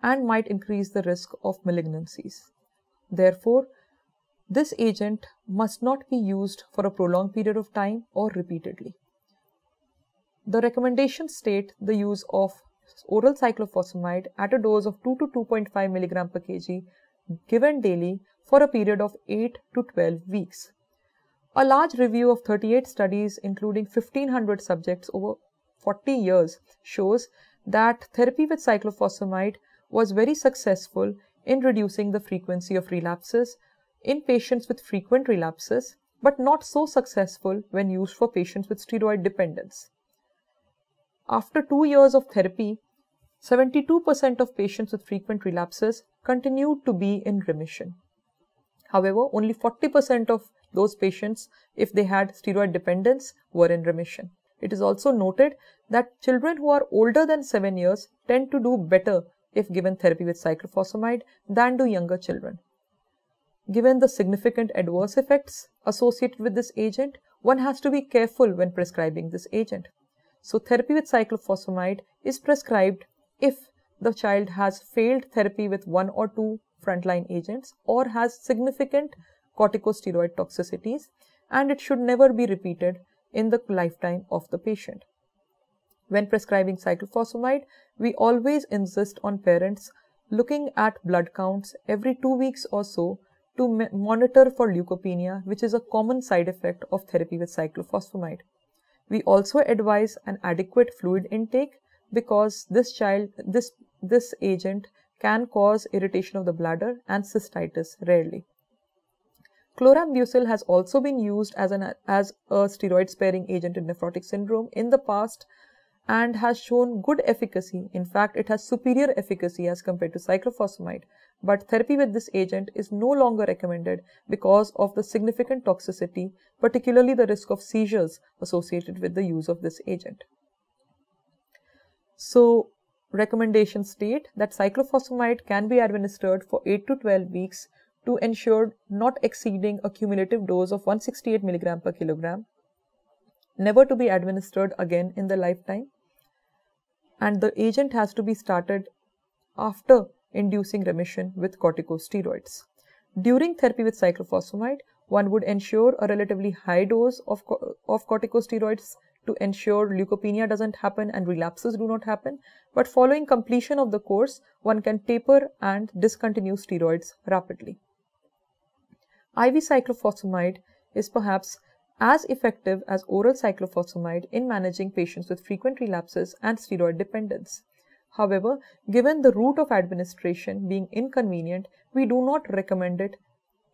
and might increase the risk of malignancies. Therefore, this agent must not be used for a prolonged period of time or repeatedly. The recommendations state the use of oral cyclophosphamide at a dose of two to two point five milligrams per kilogram given daily for a period of eight to twelve weeks. A large review of thirty-eight studies including fifteen hundred subjects over forty years shows that therapy with cyclophosphamide was very successful in reducing the frequency of relapses in patients with frequent relapses, but not so successful when used for patients with steroid dependence. After two years of therapy, seventy-two percent of patients with frequent relapses continued to be in remission. However, only forty percent of those patients, if they had steroid dependence, were in remission. It is also noted that children who are older than seven years tend to do better if given therapy with cyclophosphamide than do younger children. Given the significant adverse effects associated with this agent, one has to be careful when prescribing this agent. So, therapy with cyclophosphamide is prescribed if the child has failed therapy with one or two frontline agents or has significant corticosteroid toxicities, and it should never be repeated in the lifetime of the patient. When prescribing cyclophosphamide, we always insist on parents looking at blood counts every two weeks or so to monitor for leukopenia, which is a common side effect of therapy with cyclophosphamide. We also advise an adequate fluid intake because this child, this, this agent can cause irritation of the bladder and cystitis rarely. Chlorambucil has also been used as, an, as a steroid-sparing agent in nephrotic syndrome in the past and has shown good efficacy. In fact, it has superior efficacy as compared to cyclophosphamide. But therapy with this agent is no longer recommended because of the significant toxicity, particularly the risk of seizures associated with the use of this agent. So, recommendations state that cyclophosphamide can be administered for eight to twelve weeks to ensure not exceeding a cumulative dose of one hundred sixty-eight milligrams per kilogram never to be administered again in the lifetime, and the agent has to be started after inducing remission with corticosteroids. During therapy with cyclophosphamide, one would ensure a relatively high dose of, co of corticosteroids to ensure leukopenia doesn't happen and relapses do not happen, but following completion of the course, one can taper and discontinue steroids rapidly. I V cyclophosphamide is perhaps as effective as oral cyclophosphamide in managing patients with frequent relapses and steroid dependence. However, given the route of administration being inconvenient, we do not recommend it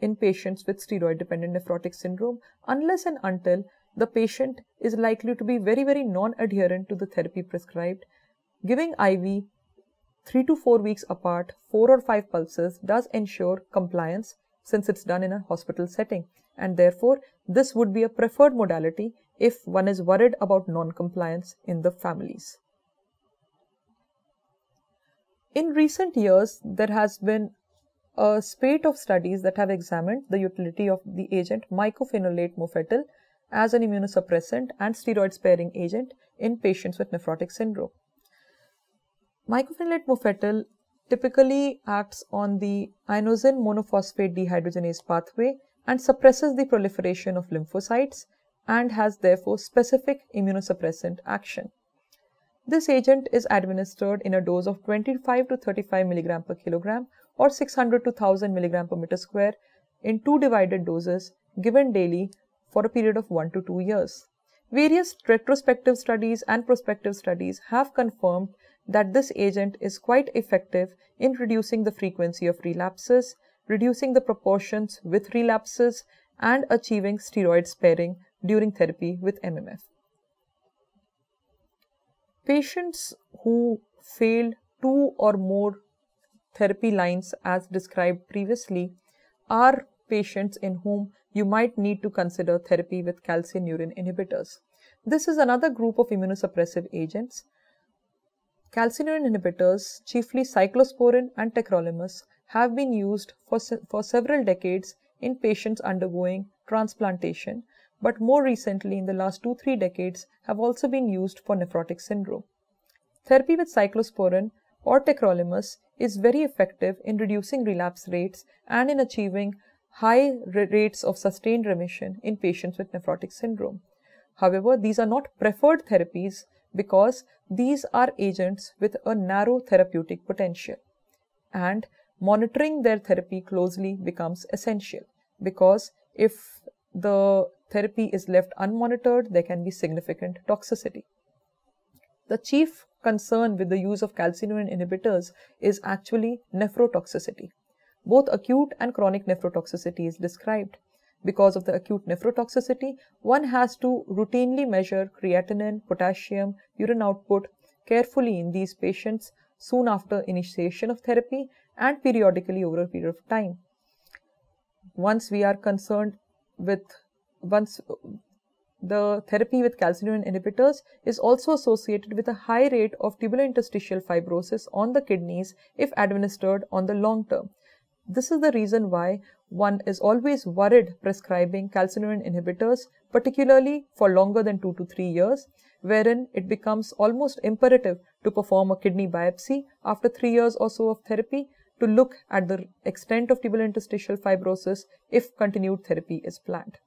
in patients with steroid-dependent nephrotic syndrome unless and until the patient is likely to be very, very non-adherent to the therapy prescribed. Giving I V three to four weeks apart, four or five pulses, does ensure compliance since it's done in a hospital setting, and therefore this would be a preferred modality if one is worried about non-compliance in the families. In recent years, there has been a spate of studies that have examined the utility of the agent mycophenolate mofetil as an immunosuppressant and steroid-sparing agent in patients with nephrotic syndrome. Mycophenolate mofetil typically acts on the ionosin monophosphate dehydrogenase pathway and suppresses the proliferation of lymphocytes and has therefore specific immunosuppressant action. This agent is administered in a dose of twenty-five to thirty-five milligrams per kilogram or six hundred to one thousand milligrams per meter square in two divided doses given daily for a period of one to two years. Various retrospective studies and prospective studies have confirmed that this agent is quite effective in reducing the frequency of relapses, reducing the proportions with relapses, and achieving steroid sparing during therapy with M M F. Patients who failed two or more therapy lines as described previously are patients in whom you might need to consider therapy with calcineurin inhibitors. This is another group of immunosuppressive agents. Calcineurin inhibitors, chiefly cyclosporin and tacrolimus, have been used for, se for several decades in patients undergoing transplantation, but more recently in the last two, three decades have also been used for nephrotic syndrome. Therapy with cyclosporin or tacrolimus is very effective in reducing relapse rates and in achieving high rates of sustained remission in patients with nephrotic syndrome. However, these are not preferred therapies because these are agents with a narrow therapeutic potential, and monitoring their therapy closely becomes essential, because if the therapy is left unmonitored, there can be significant toxicity. The chief concern with the use of calcineurin inhibitors is actually nephrotoxicity. Both acute and chronic nephrotoxicity is described. Because of the acute nephrotoxicity, one has to routinely measure creatinine, potassium, urine output carefully in these patients soon after initiation of therapy and periodically over a period of time. Once we are concerned with Once the therapy with calcineurin inhibitors is also associated with a high rate of tubulointerstitial fibrosis on the kidneys if administered on the long term. This is the reason why one is always worried prescribing calcineurin inhibitors, particularly for longer than two to three years, wherein it becomes almost imperative to perform a kidney biopsy after three years or so of therapy to look at the extent of tubulointerstitial fibrosis if continued therapy is planned.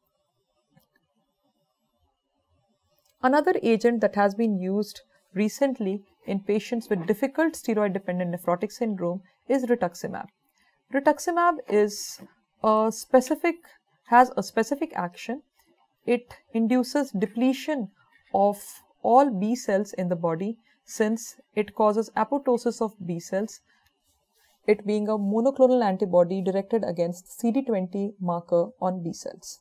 Another agent that has been used recently in patients with difficult steroid-dependent nephrotic syndrome is rituximab. Rituximab is a specific, has a specific action. It induces depletion of all B cells in the body since it causes apoptosis of B cells, it being a monoclonal antibody directed against C D twenty marker on B cells.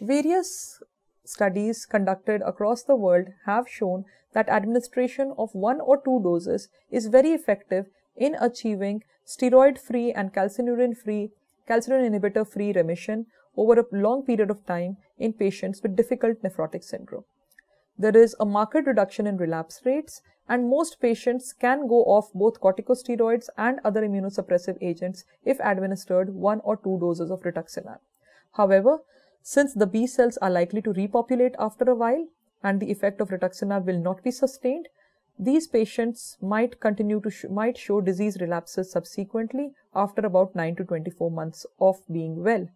Various studies conducted across the world have shown that administration of one or two doses is very effective in achieving steroid-free and calcineurin-free, calcineurin inhibitor-free remission over a long period of time in patients with difficult nephrotic syndrome. There is a marked reduction in relapse rates, and most patients can go off both corticosteroids and other immunosuppressive agents if administered one or two doses of rituximab. However, since the B cells are likely to repopulate after a while and the effect of rituximab will not be sustained, these patients might continue to sh might show disease relapses subsequently after about nine to twenty-four months of being well.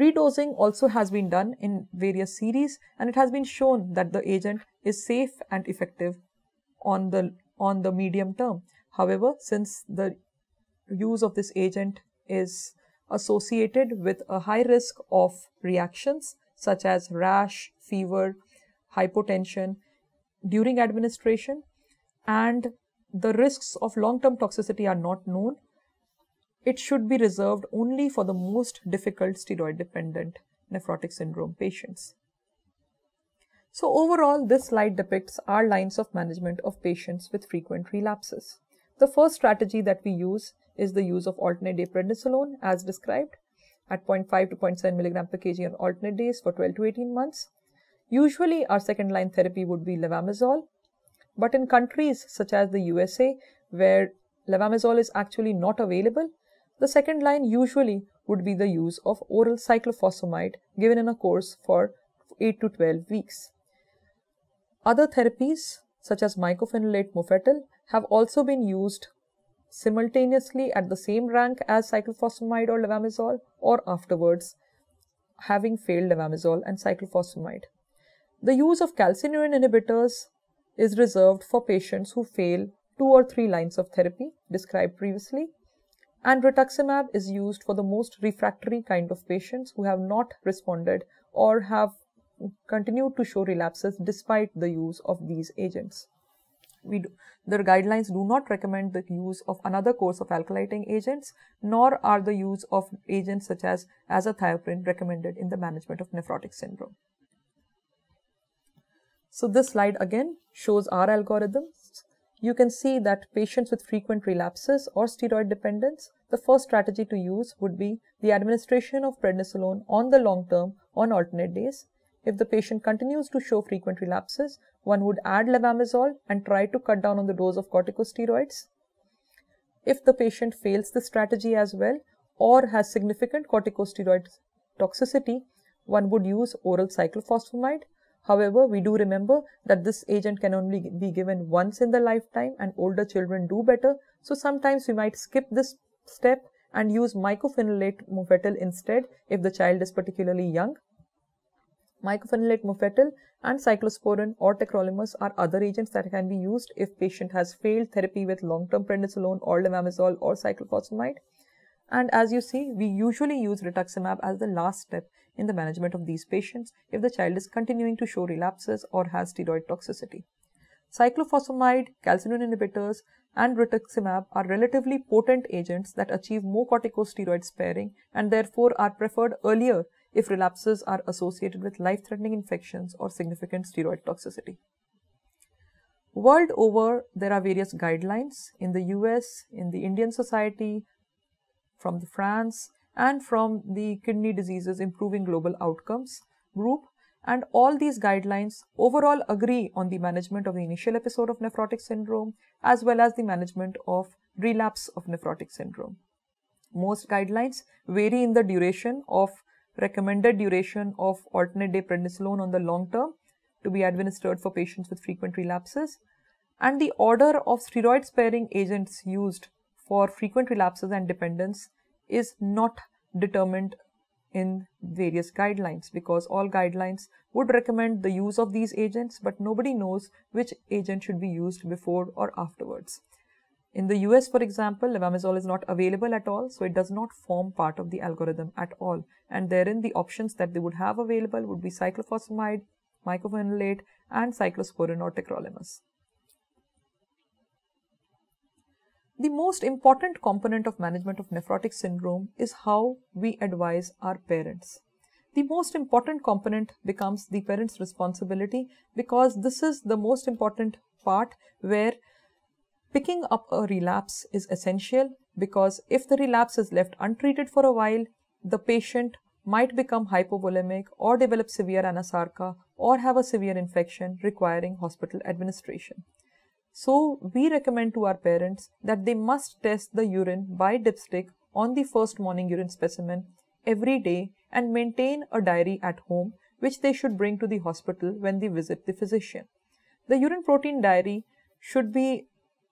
Redosing also has been done in various series, and it has been shown that the agent is safe and effective on the on the medium term. However, since the use of this agent is associated with a high risk of reactions such as rash, fever, hypotension during administration, and the risks of long-term toxicity are not known, it should be reserved only for the most difficult steroid-dependent nephrotic syndrome patients. So overall, this slide depicts our lines of management of patients with frequent relapses. The first strategy that we use is the use of alternate day prednisolone as described at zero point five to zero point seven milligrams per kilogram on alternate days for twelve to eighteen months. Usually our second line therapy would be levamisole, but in countries such as the U S A where levamisole is actually not available, the second line usually would be the use of oral cyclophosphamide given in a course for eight to twelve weeks. Other therapies such as mycophenolate mofetil have also been used simultaneously at the same rank as cyclophosphamide or levamisole, or afterwards having failed levamisole and cyclophosphamide. The use of calcineurin inhibitors is reserved for patients who fail two or three lines of therapy described previously, and rituximab is used for the most refractory kind of patients who have not responded or have continued to show relapses despite the use of these agents. We do, the guidelines do not recommend the use of another course of alkylating agents, nor are the use of agents such as azathioprine recommended in the management of nephrotic syndrome. So this slide again shows our algorithms. You can see that patients with frequent relapses or steroid dependence, the first strategy to use would be the administration of prednisolone on the long term on alternate days. If the patient continues to show frequent relapses, one would add levamisole and try to cut down on the dose of corticosteroids. If the patient fails this strategy as well or has significant corticosteroid toxicity, one would use oral cyclophosphamide. However, we do remember that this agent can only be given once in the lifetime and older children do better, so sometimes we might skip this step and use mycophenolate mofetil instead if the child is particularly young. Mycophenolate mofetil and cyclosporin or tacrolimus are other agents that can be used if patient has failed therapy with long-term prednisolone or levamisole or cyclophosphamide. And as you see, we usually use rituximab as the last step in the management of these patients if the child is continuing to show relapses or has steroid toxicity. Cyclophosphamide, calcineurin inhibitors and rituximab are relatively potent agents that achieve more corticosteroid sparing and therefore are preferred earlier if relapses are associated with life-threatening infections or significant steroid toxicity. World over, there are various guidelines in the U S, in the Indian Society, from the France, and from the Kidney Diseases Improving Global Outcomes group, and all these guidelines overall agree on the management of the initial episode of nephrotic syndrome as well as the management of relapse of nephrotic syndrome. Most guidelines vary in the duration of recommended duration of alternate day prednisolone on the long term to be administered for patients with frequent relapses, and the order of steroid sparing agents used for frequent relapses and dependence is not determined in various guidelines because all guidelines would recommend the use of these agents, but nobody knows which agent should be used before or afterwards. In the U S, for example, levamisole is not available at all, so it does not form part of the algorithm at all. And therein, the options that they would have available would be cyclophosphamide, mycophenolate, and cyclosporin or tacrolimus. The most important component of management of nephrotic syndrome is how we advise our parents. The most important component becomes the parents' responsibility because this is the most important part where picking up a relapse is essential, because if the relapse is left untreated for a while, the patient might become hypovolemic or develop severe anasarca or have a severe infection requiring hospital administration. So we recommend to our parents that they must test the urine by dipstick on the first morning urine specimen every day and maintain a diary at home which they should bring to the hospital when they visit the physician. The urine protein diary should be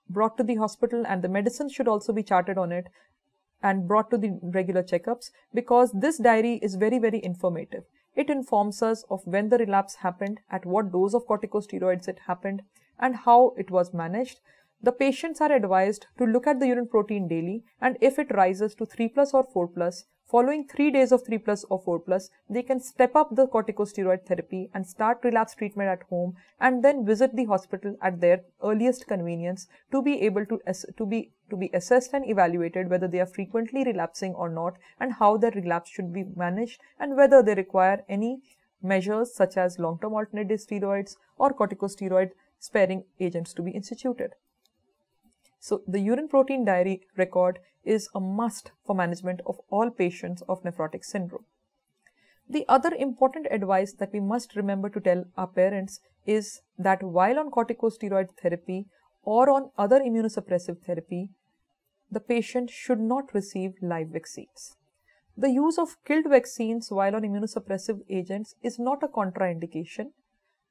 brought to the hospital, and the medicines should also be charted on it and brought to the regular checkups, because this diary is very, very informative. It informs us of when the relapse happened, at what dose of corticosteroids it happened, and how it was managed. The patients are advised to look at the urine protein daily, and if it rises to three plus or four plus, following three days of three plus or four plus, they can step up the corticosteroid therapy and start relapse treatment at home, and then visit the hospital at their earliest convenience to be able to, to, be, to be assessed and evaluated whether they are frequently relapsing or not, and how their relapse should be managed, and whether they require any measures such as long-term alternative steroids or corticosteroid sparing agents to be instituted. So, the urine protein diary record is a must for management of all patients of nephrotic syndrome. The other important advice that we must remember to tell our parents is that while on corticosteroid therapy or on other immunosuppressive therapy, the patient should not receive live vaccines. The use of killed vaccines while on immunosuppressive agents is not a contraindication,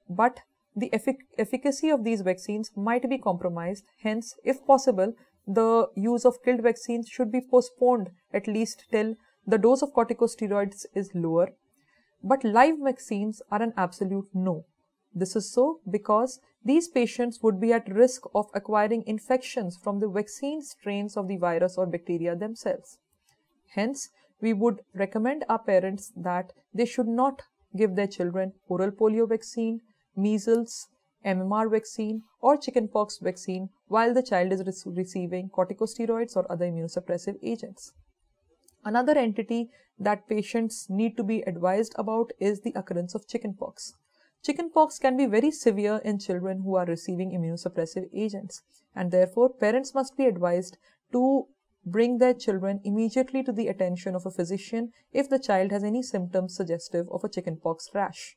but the effic efficacy of these vaccines might be compromised. Hence, if possible, the use of killed vaccines should be postponed at least till the dose of corticosteroids is lower. But live vaccines are an absolute no. This is so because these patients would be at risk of acquiring infections from the vaccine strains of the virus or bacteria themselves. Hence, we would recommend our parents that they should not give their children oral polio vaccine, measles, M M R vaccine or chickenpox vaccine while the child is re receiving corticosteroids or other immunosuppressive agents. Another entity that patients need to be advised about is the occurrence of chickenpox. Chickenpox can be very severe in children who are receiving immunosuppressive agents, and therefore parents must be advised to bring their children immediately to the attention of a physician if the child has any symptoms suggestive of a chickenpox rash.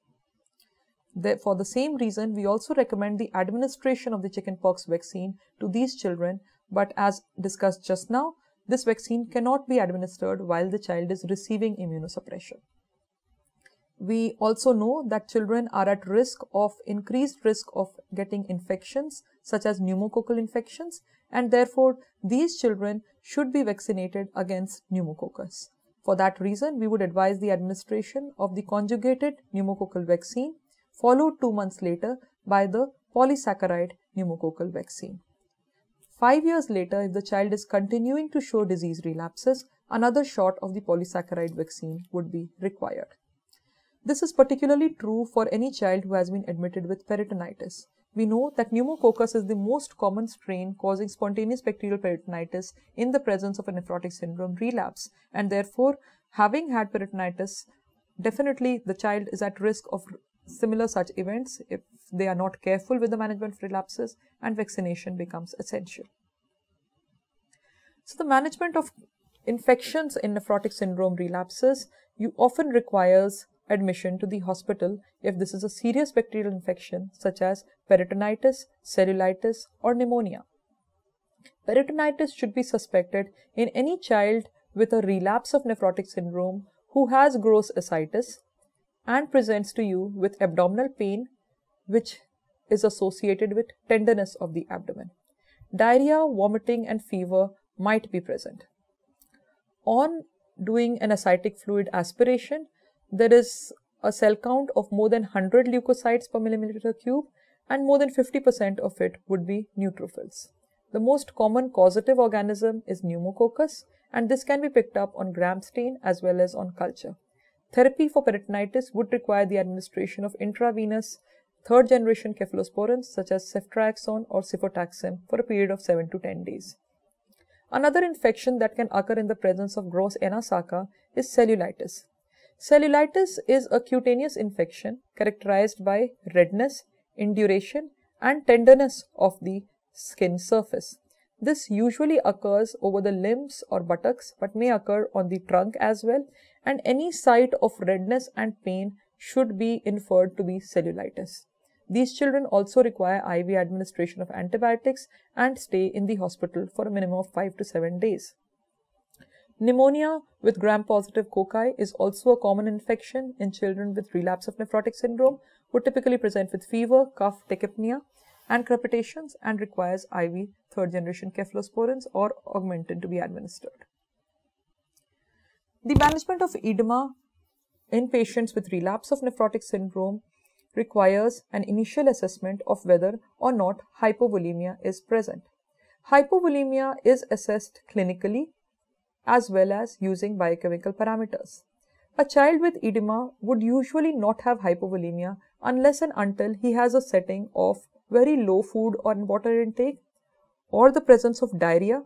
For the same reason, we also recommend the administration of the chickenpox vaccine to these children, but as discussed just now, this vaccine cannot be administered while the child is receiving immunosuppression. We also know that children are at risk of increased risk of getting infections such as pneumococcal infections, and therefore these children should be vaccinated against pneumococcus. For that reason, we would advise the administration of the conjugated pneumococcal vaccine, followed two months later by the polysaccharide pneumococcal vaccine. Five years later, if the child is continuing to show disease relapses, another shot of the polysaccharide vaccine would be required. This is particularly true for any child who has been admitted with peritonitis. We know that pneumococcus is the most common strain causing spontaneous bacterial peritonitis in the presence of a nephrotic syndrome relapse, and therefore, having had peritonitis, definitely the child is at risk of similar such events if they are not careful with the management of relapses, and vaccination becomes essential. So, the management of infections in nephrotic syndrome relapses you often requires admission to the hospital if this is a serious bacterial infection such as peritonitis, cellulitis or pneumonia. Peritonitis should be suspected in any child with a relapse of nephrotic syndrome who has gross ascites and presents to you with abdominal pain, which is associated with tenderness of the abdomen. Diarrhea, vomiting and fever might be present. On doing an ascitic fluid aspiration, there is a cell count of more than one hundred leukocytes per millimeter cube, and more than fifty percent of it would be neutrophils. The most common causative organism is pneumococcus, and this can be picked up on gram stain as well as on culture. Therapy for peritonitis would require the administration of intravenous third generation cephalosporins such as ceftriaxone or cifotaxime for a period of seven to ten days. Another infection that can occur in the presence of gross ena sacca is cellulitis. Cellulitis is a cutaneous infection characterized by redness, induration and tenderness of the skin surface. This usually occurs over the limbs or buttocks, but may occur on the trunk as well, and any site of redness and pain should be inferred to be cellulitis. These children also require I V administration of antibiotics and stay in the hospital for a minimum of five to seven days. Pneumonia with gram-positive cocci is also a common infection in children with relapse of nephrotic syndrome, who typically present with fever, cough, tachypnea, and crepitations, and requires I V third-generation cephalosporins or augmentin to be administered. The management of edema in patients with relapse of nephrotic syndrome requires an initial assessment of whether or not hypovolemia is present. Hypovolemia is assessed clinically as well as using biochemical parameters. A child with edema would usually not have hypovolemia unless and until he has a setting of very low food or water intake, or the presence of diarrhea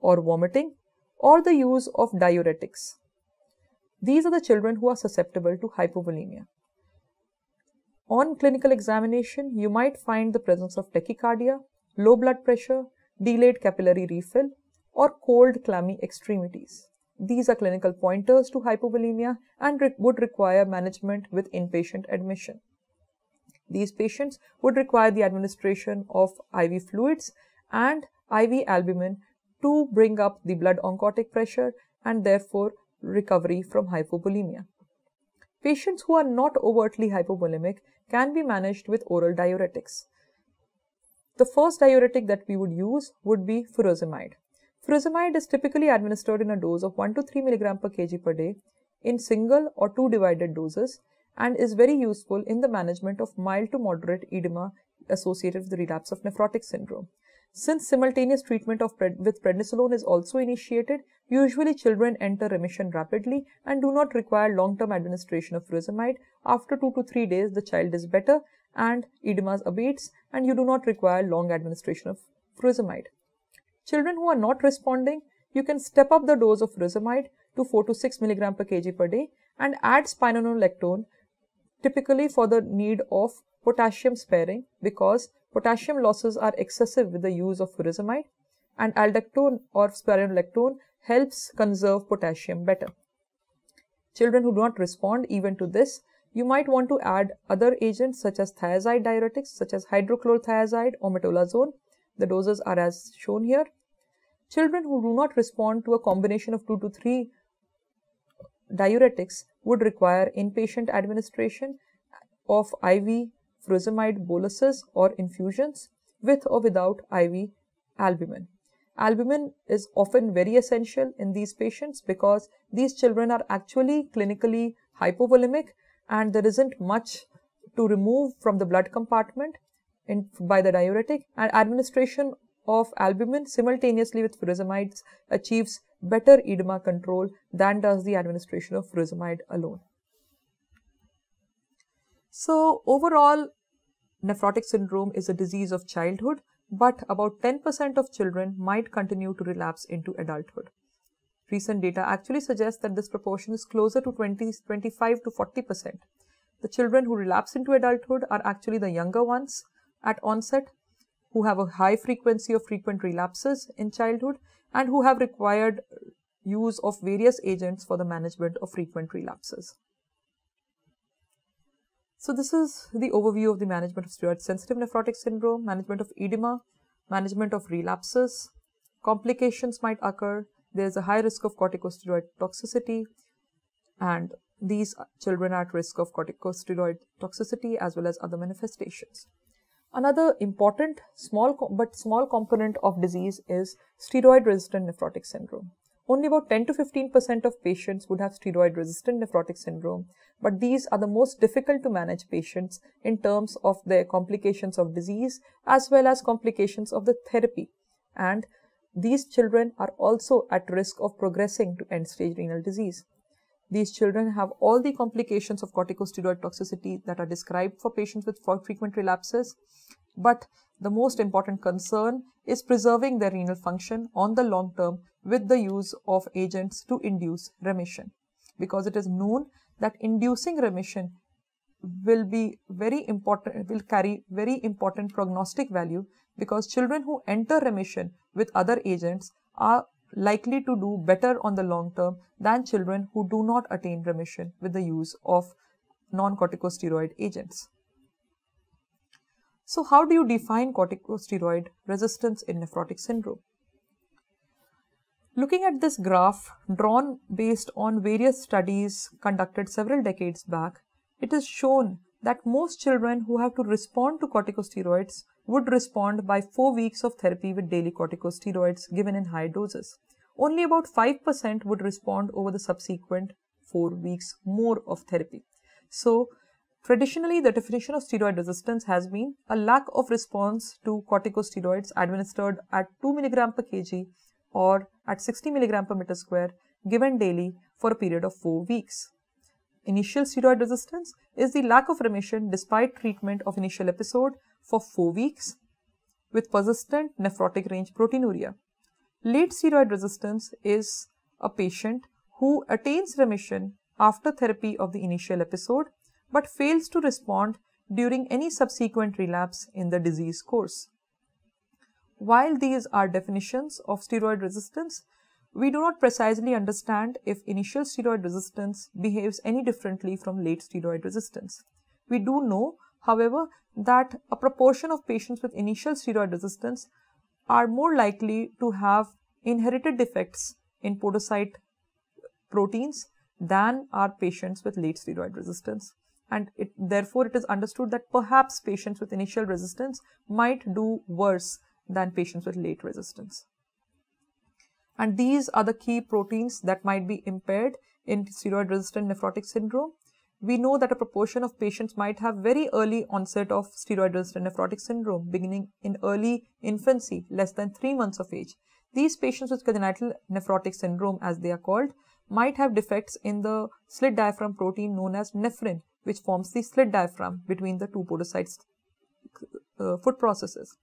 or vomiting, or the use of diuretics. These are the children who are susceptible to hypovolemia. On clinical examination, you might find the presence of tachycardia, low blood pressure, delayed capillary refill, or cold, clammy extremities. These are clinical pointers to hypovolemia and re would require management with inpatient admission. These patients would require the administration of I V fluids and I V albumin to bring up the blood oncotic pressure and therefore recovery from hypovolemia. Patients who are not overtly hypovolemic can be managed with oral diuretics. The first diuretic that we would use would be furosemide. Furosemide is typically administered in a dose of one to three milligrams per kilogram per day in single or two divided doses and is very useful in the management of mild to moderate edema associated with the relapse of nephrotic syndrome. Since simultaneous treatment of pred with prednisolone is also initiated, usually children enter remission rapidly and do not require long-term administration of furosemide. After two to three days, the child is better and edema abates and you do not require long administration of furosemide. Children who are not responding, you can step up the dose of furosemide to four to six milligrams per kilogram per day and add spironolactone, typically for the need of potassium sparing, because potassium losses are excessive with the use of furosemide, and aldactone or spironolactone helps conserve potassium better. Children who do not respond even to this, you might want to add other agents such as thiazide diuretics, such as hydrochlorothiazide or metolazone. The doses are as shown here. Children who do not respond to a combination of two to three diuretics would require inpatient administration of I V furosemide boluses or infusions with or without I V albumin. Albumin is often very essential in these patients because these children are actually clinically hypovolemic and there isn't much to remove from the blood compartment In, by the diuretic, and administration of albumin simultaneously with furosemide achieves better edema control than does the administration of furosemide alone. So overall, nephrotic syndrome is a disease of childhood, but about ten percent of children might continue to relapse into adulthood. Recent data actually suggests that this proportion is closer to twenty, twenty-five to forty percent. The children who relapse into adulthood are actually the younger ones at onset, who have a high frequency of frequent relapses in childhood and who have required use of various agents for the management of frequent relapses. So this is the overview of the management of steroid-sensitive nephrotic syndrome, management of edema, management of relapses, complications might occur, there is a high risk of corticosteroid toxicity, and these children are at risk of corticosteroid toxicity as well as other manifestations. Another important small but small component of disease is steroid-resistant nephrotic syndrome. Only about ten to fifteen percent of patients would have steroid-resistant nephrotic syndrome, but these are the most difficult to manage patients in terms of their complications of disease as well as complications of the therapy. And these children are also at risk of progressing to end-stage renal disease. These children have all the complications of corticosteroid toxicity that are described for patients with frequent relapses, but the most important concern is preserving their renal function on the long term with the use of agents to induce remission, because it is known that inducing remission will be very important, will carry very important prognostic value, because children who enter remission with other agents are likely to do better on the long term than children who do not attain remission with the use of non-corticosteroid agents. So how do you define corticosteroid resistance in nephrotic syndrome? Looking at this graph drawn based on various studies conducted several decades back, it is shown that most children who have to respond to corticosteroids would respond by four weeks of therapy with daily corticosteroids given in high doses. Only about five percent would respond over the subsequent four weeks more of therapy. So, traditionally, the definition of steroid resistance has been a lack of response to corticosteroids administered at two milligrams per kilogram or at sixty milligrams per meter square given daily for a period of four weeks. Initial steroid resistance is the lack of remission despite treatment of initial episode for four weeks with persistent nephrotic range proteinuria. Late steroid resistance is a patient who attains remission after therapy of the initial episode but fails to respond during any subsequent relapse in the disease course. While these are definitions of steroid resistance, we do not precisely understand if initial steroid resistance behaves any differently from late steroid resistance. We do know, however, that a proportion of patients with initial steroid resistance are more likely to have inherited defects in podocyte proteins than are patients with late steroid resistance. And it, therefore, it is understood that perhaps patients with initial resistance might do worse than patients with late resistance. And these are the key proteins that might be impaired in steroid-resistant nephrotic syndrome. We know that a proportion of patients might have very early onset of steroid-resistant nephrotic syndrome beginning in early infancy, less than three months of age. These patients with congenital nephrotic syndrome, as they are called, might have defects in the slit diaphragm protein known as nephrin, which forms the slit diaphragm between the two podocytes' uh, food processes.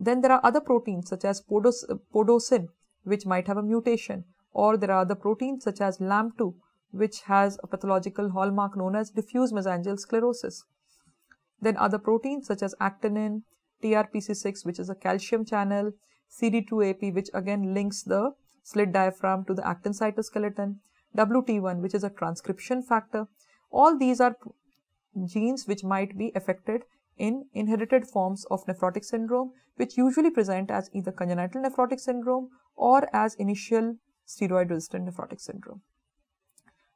Then there are other proteins such as podos, uh, podocin, which might have a mutation, or there are other proteins such as lamb two, which has a pathological hallmark known as diffuse mesangial sclerosis. Then other proteins such as actinin, T R P C six, which is a calcium channel, C D two A P, which again links the slit diaphragm to the actin cytoskeleton, W T one, which is a transcription factor. All these are genes which might be affected in inherited forms of nephrotic syndrome, which usually present as either congenital nephrotic syndrome or as initial steroid-resistant nephrotic syndrome.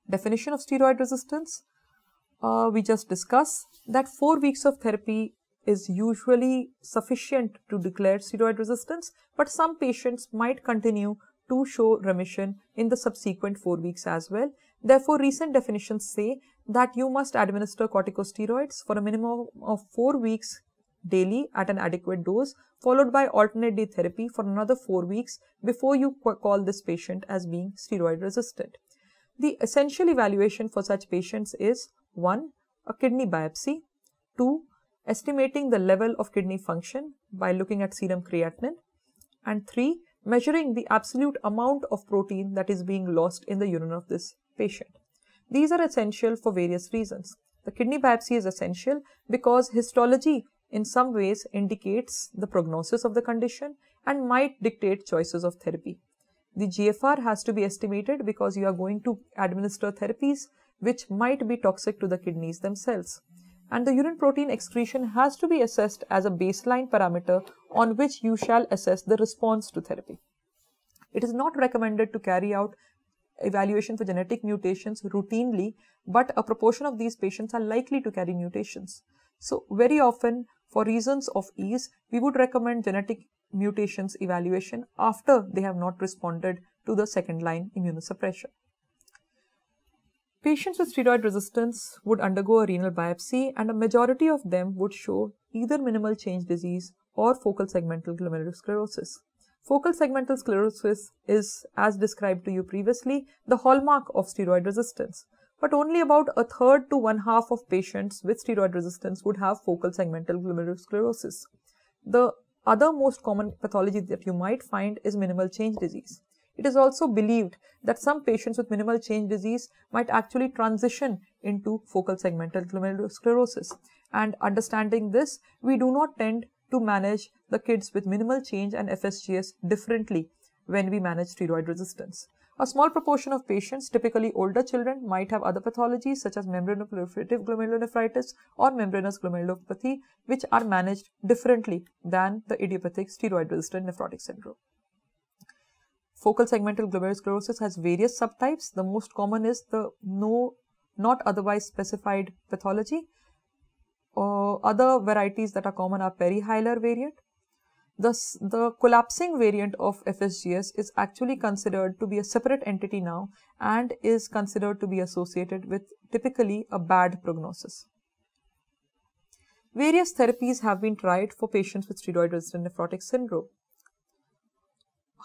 Definition of steroid resistance, uh, we just discussed that four weeks of therapy is usually sufficient to declare steroid resistance, but some patients might continue to show remission in the subsequent four weeks as well. Therefore, recent definitions say that you must administer corticosteroids for a minimum of four weeks daily at an adequate dose, followed by alternate day therapy for another four weeks before you call this patient as being steroid resistant. The essential evaluation for such patients is one. A kidney biopsy, two. Estimating the level of kidney function by looking at serum creatinine, and three. Measuring the absolute amount of protein that is being lost in the urine of this patient. These are essential for various reasons. The kidney biopsy is essential because histology in some ways indicates the prognosis of the condition and might dictate choices of therapy. The G F R has to be estimated because you are going to administer therapies which might be toxic to the kidneys themselves. And the urine protein excretion has to be assessed as a baseline parameter on which you shall assess the response to therapy. It is not recommended to carry out evaluation for genetic mutations routinely, but a proportion of these patients are likely to carry mutations. So very often, for reasons of ease, we would recommend genetic mutations evaluation after they have not responded to the second line immunosuppression. Patients with steroid resistance would undergo a renal biopsy, and a majority of them would show either minimal change disease or focal segmental glomerulosclerosis. Focal segmental sclerosis is, as described to you previously, the hallmark of steroid resistance. But only about a third to one half of patients with steroid resistance would have focal segmental glomerulosclerosis. The other most common pathology that you might find is minimal change disease. It is also believed that some patients with minimal change disease might actually transition into focal segmental glomerulosclerosis. And understanding this, we do not tend to manage the kids with minimal change and F S G S differently when we manage steroid resistance. A small proportion of patients, typically older children, might have other pathologies such as membranoproliferative glomerulonephritis or membranous glomerulopathy, which are managed differently than the idiopathic steroid-resistant nephrotic syndrome. Focal segmental glomerulosclerosis has various subtypes. The most common is the no, not otherwise specified pathology. Uh, other varieties that are common are perihilar variant. Thus, the collapsing variant of F S G S is actually considered to be a separate entity now and is considered to be associated with typically a bad prognosis. Various therapies have been tried for patients with steroid-resistant nephrotic syndrome.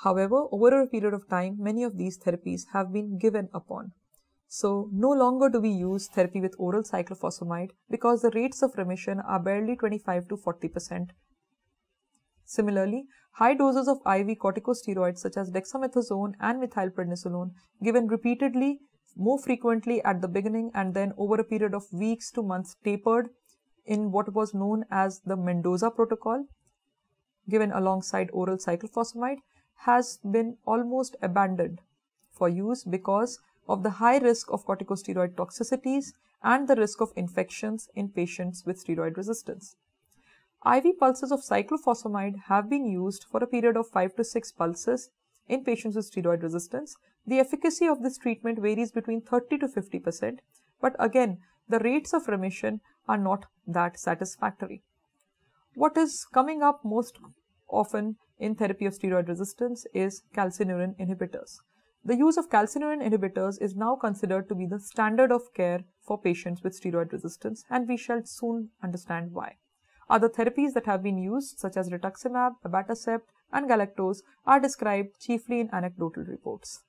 However, over a period of time, many of these therapies have been given upon. So, no longer do we use therapy with oral cyclophosphamide because the rates of remission are barely twenty-five to forty percent. Similarly, high doses of I V corticosteroids such as dexamethasone and methylprednisolone given repeatedly, more frequently at the beginning and then over a period of weeks to months tapered in what was known as the Mendoza protocol, given alongside oral cyclophosphamide, has been almost abandoned for use because of the high risk of corticosteroid toxicities and the risk of infections in patients with steroid resistance. I V pulses of cyclophosphamide have been used for a period of five to six pulses in patients with steroid resistance. The efficacy of this treatment varies between thirty to fifty percent, but again, the rates of remission are not that satisfactory. What is coming up most often in therapy of steroid resistance is calcineurin inhibitors. The use of calcineurin inhibitors is now considered to be the standard of care for patients with steroid resistance, and we shall soon understand why. Other therapies that have been used, such as rituximab, abatacept, and galactose, are described chiefly in anecdotal reports.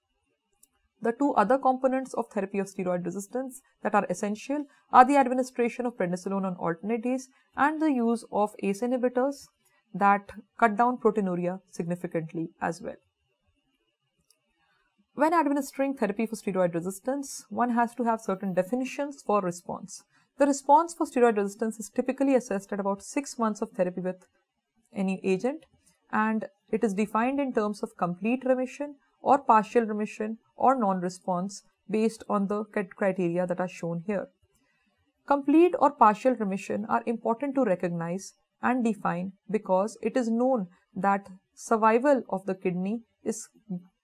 The two other components of therapy of steroid resistance that are essential are the administration of prednisolone on alternate days and the use of ACE inhibitors that cut down proteinuria significantly as well. When administering therapy for steroid resistance, one has to have certain definitions for response. The response for steroid resistance is typically assessed at about six months of therapy with any agent, and it is defined in terms of complete remission or partial remission or non-response based on the criteria that are shown here. Complete or partial remission are important to recognize and define because it is known that survival of the kidney is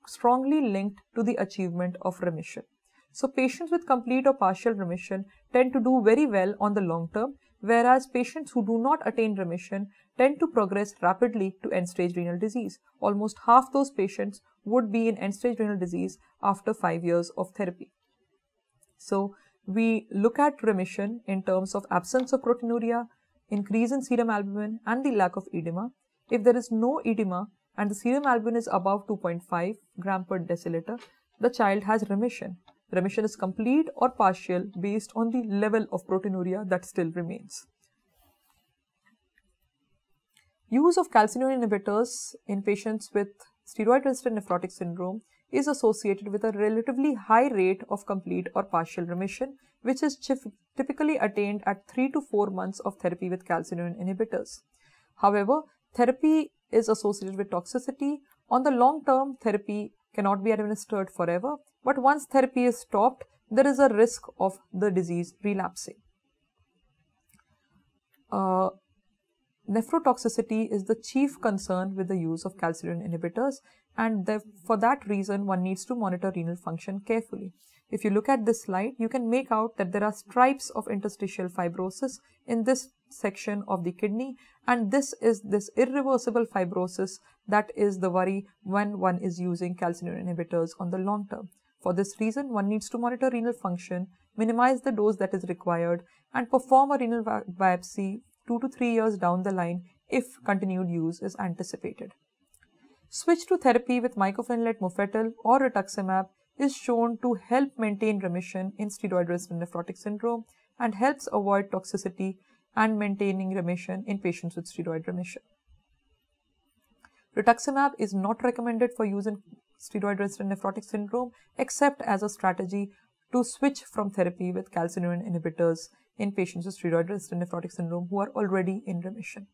strongly linked to the achievement of remission. So, patients with complete or partial remission tend to do very well on the long term, whereas patients who do not attain remission tend to progress rapidly to end-stage renal disease. Almost half those patients would be in end-stage renal disease after five years of therapy. So, we look at remission in terms of absence of proteinuria, increase in serum albumin, and the lack of edema. If there is no edema and the serum albumin is above two point five grams per deciliter, the child has remission. Remission is complete or partial based on the level of proteinuria that still remains. Use of calcineurin inhibitors in patients with steroid-resistant nephrotic syndrome is associated with a relatively high rate of complete or partial remission, which is typically attained at three to four months of therapy with calcineurin inhibitors. However, therapy is associated with toxicity. On the long term, therapy cannot be administered forever, but once therapy is stopped, there is a risk of the disease relapsing. Uh, nephrotoxicity is the chief concern with the use of calcineurin inhibitors, and for that reason, one needs to monitor renal function carefully. If you look at this slide, you can make out that there are stripes of interstitial fibrosis in this section of the kidney, and this is this irreversible fibrosis that is the worry when one is using calcineurin inhibitors on the long term. For this reason, one needs to monitor renal function, minimize the dose that is required, and perform a renal biopsy two to three years down the line if continued use is anticipated. Switch to therapy with mycophenolate mofetil or rituximab is shown to help maintain remission in steroid-resistant nephrotic syndrome and helps avoid toxicity and maintaining remission in patients with steroid remission. Rituximab is not recommended for use in steroid-resistant nephrotic syndrome except as a strategy to switch from therapy with calcineurin inhibitors in patients with steroid-resistant nephrotic syndrome who are already in remission.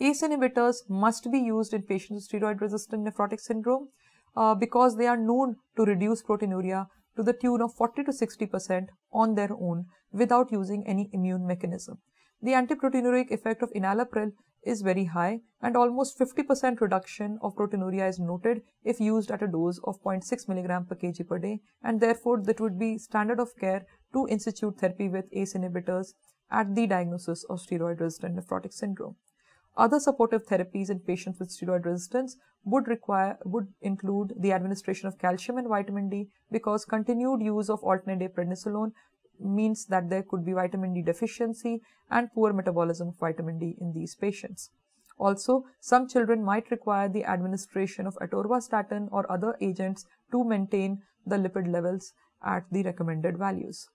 ACE inhibitors must be used in patients with steroid-resistant nephrotic syndrome uh, because they are known to reduce proteinuria to the tune of forty to sixty percent on their own without using any immune mechanism. The antiproteinuric effect of enalapril is very high, and almost fifty percent reduction of proteinuria is noted if used at a dose of zero point six milligrams per kilogram per day, and therefore that would be standard of care to institute therapy with A C E inhibitors at the diagnosis of steroid-resistant nephrotic syndrome. Other supportive therapies in patients with steroid resistance would require would include the administration of calcium and vitamin D, because continued use of alternate day prednisolone means that there could be vitamin D deficiency and poor metabolism of vitamin D in these patients. Also, some children might require the administration of atorvastatin or other agents to maintain the lipid levels at the recommended values.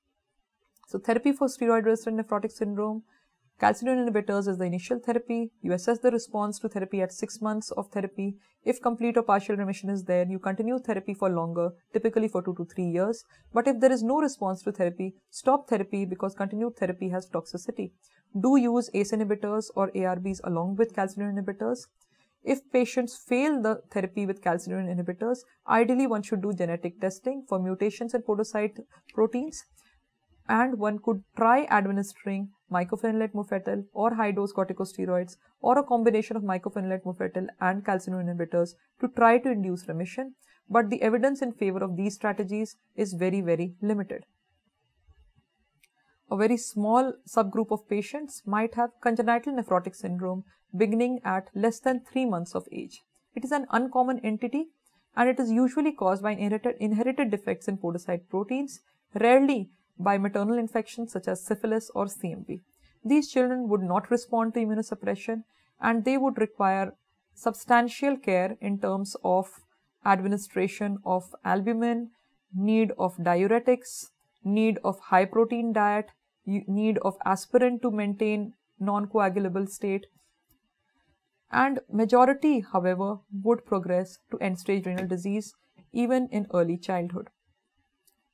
So, therapy for steroid-resistant nephrotic syndrome: calcineurin inhibitors is the initial therapy. You assess the response to therapy at six months of therapy. If complete or partial remission is there, you continue therapy for longer, typically for two to three years. But if there is no response to therapy, stop therapy because continued therapy has toxicity. Do use A C E inhibitors or A R Bs along with calcineurin inhibitors. If patients fail the therapy with calcineurin inhibitors, ideally one should do genetic testing for mutations in podocyte proteins, and one could try administering mycophenolate mofetil or high-dose corticosteroids or a combination of mycophenolate mofetil and calcineurin inhibitors to try to induce remission, but the evidence in favor of these strategies is very, very limited. A very small subgroup of patients might have congenital nephrotic syndrome beginning at less than three months of age. It is an uncommon entity and it is usually caused by inherited, inherited defects in podocyte proteins, rarely by maternal infections such as syphilis or C M V. These children would not respond to immunosuppression and they would require substantial care in terms of administration of albumin, need of diuretics, need of high protein diet, need of aspirin to maintain non-coagulable state, and majority however would progress to end-stage renal disease even in early childhood.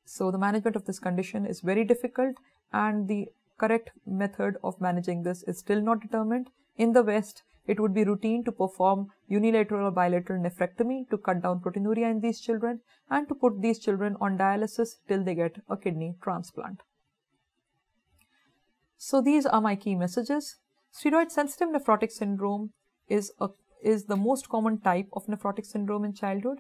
So the management of this condition is very difficult and the correct method of managing this is still not determined. In the West, it would be routine to perform unilateral or bilateral nephrectomy to cut down proteinuria in these children and to put these children on dialysis till they get a kidney transplant. So these are my key messages. Steroid-sensitive nephrotic syndrome is, a, is the most common type of nephrotic syndrome in childhood.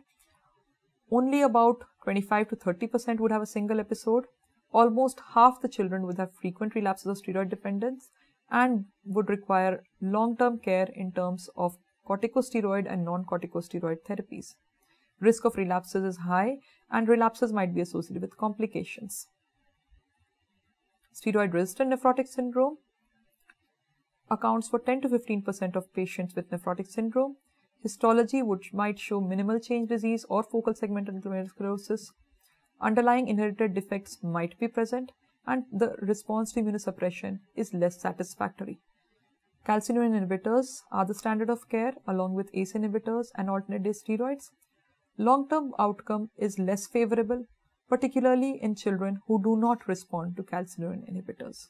Only about twenty-five to thirty percent would have a single episode. Almost half the children would have frequent relapses of steroid dependence and would require long-term care in terms of corticosteroid and non-corticosteroid therapies. Risk of relapses is high and relapses might be associated with complications. Steroid-resistant nephrotic syndrome accounts for ten to fifteen percent of patients with nephrotic syndrome. Histology which might show minimal change disease or focal segmental glomerulosclerosis. Underlying inherited defects might be present and the response to immunosuppression is less satisfactory. Calcineurin inhibitors are the standard of care along with A C E inhibitors and alternate day steroids. Long-term outcome is less favorable, particularly in children who do not respond to calcineurin inhibitors.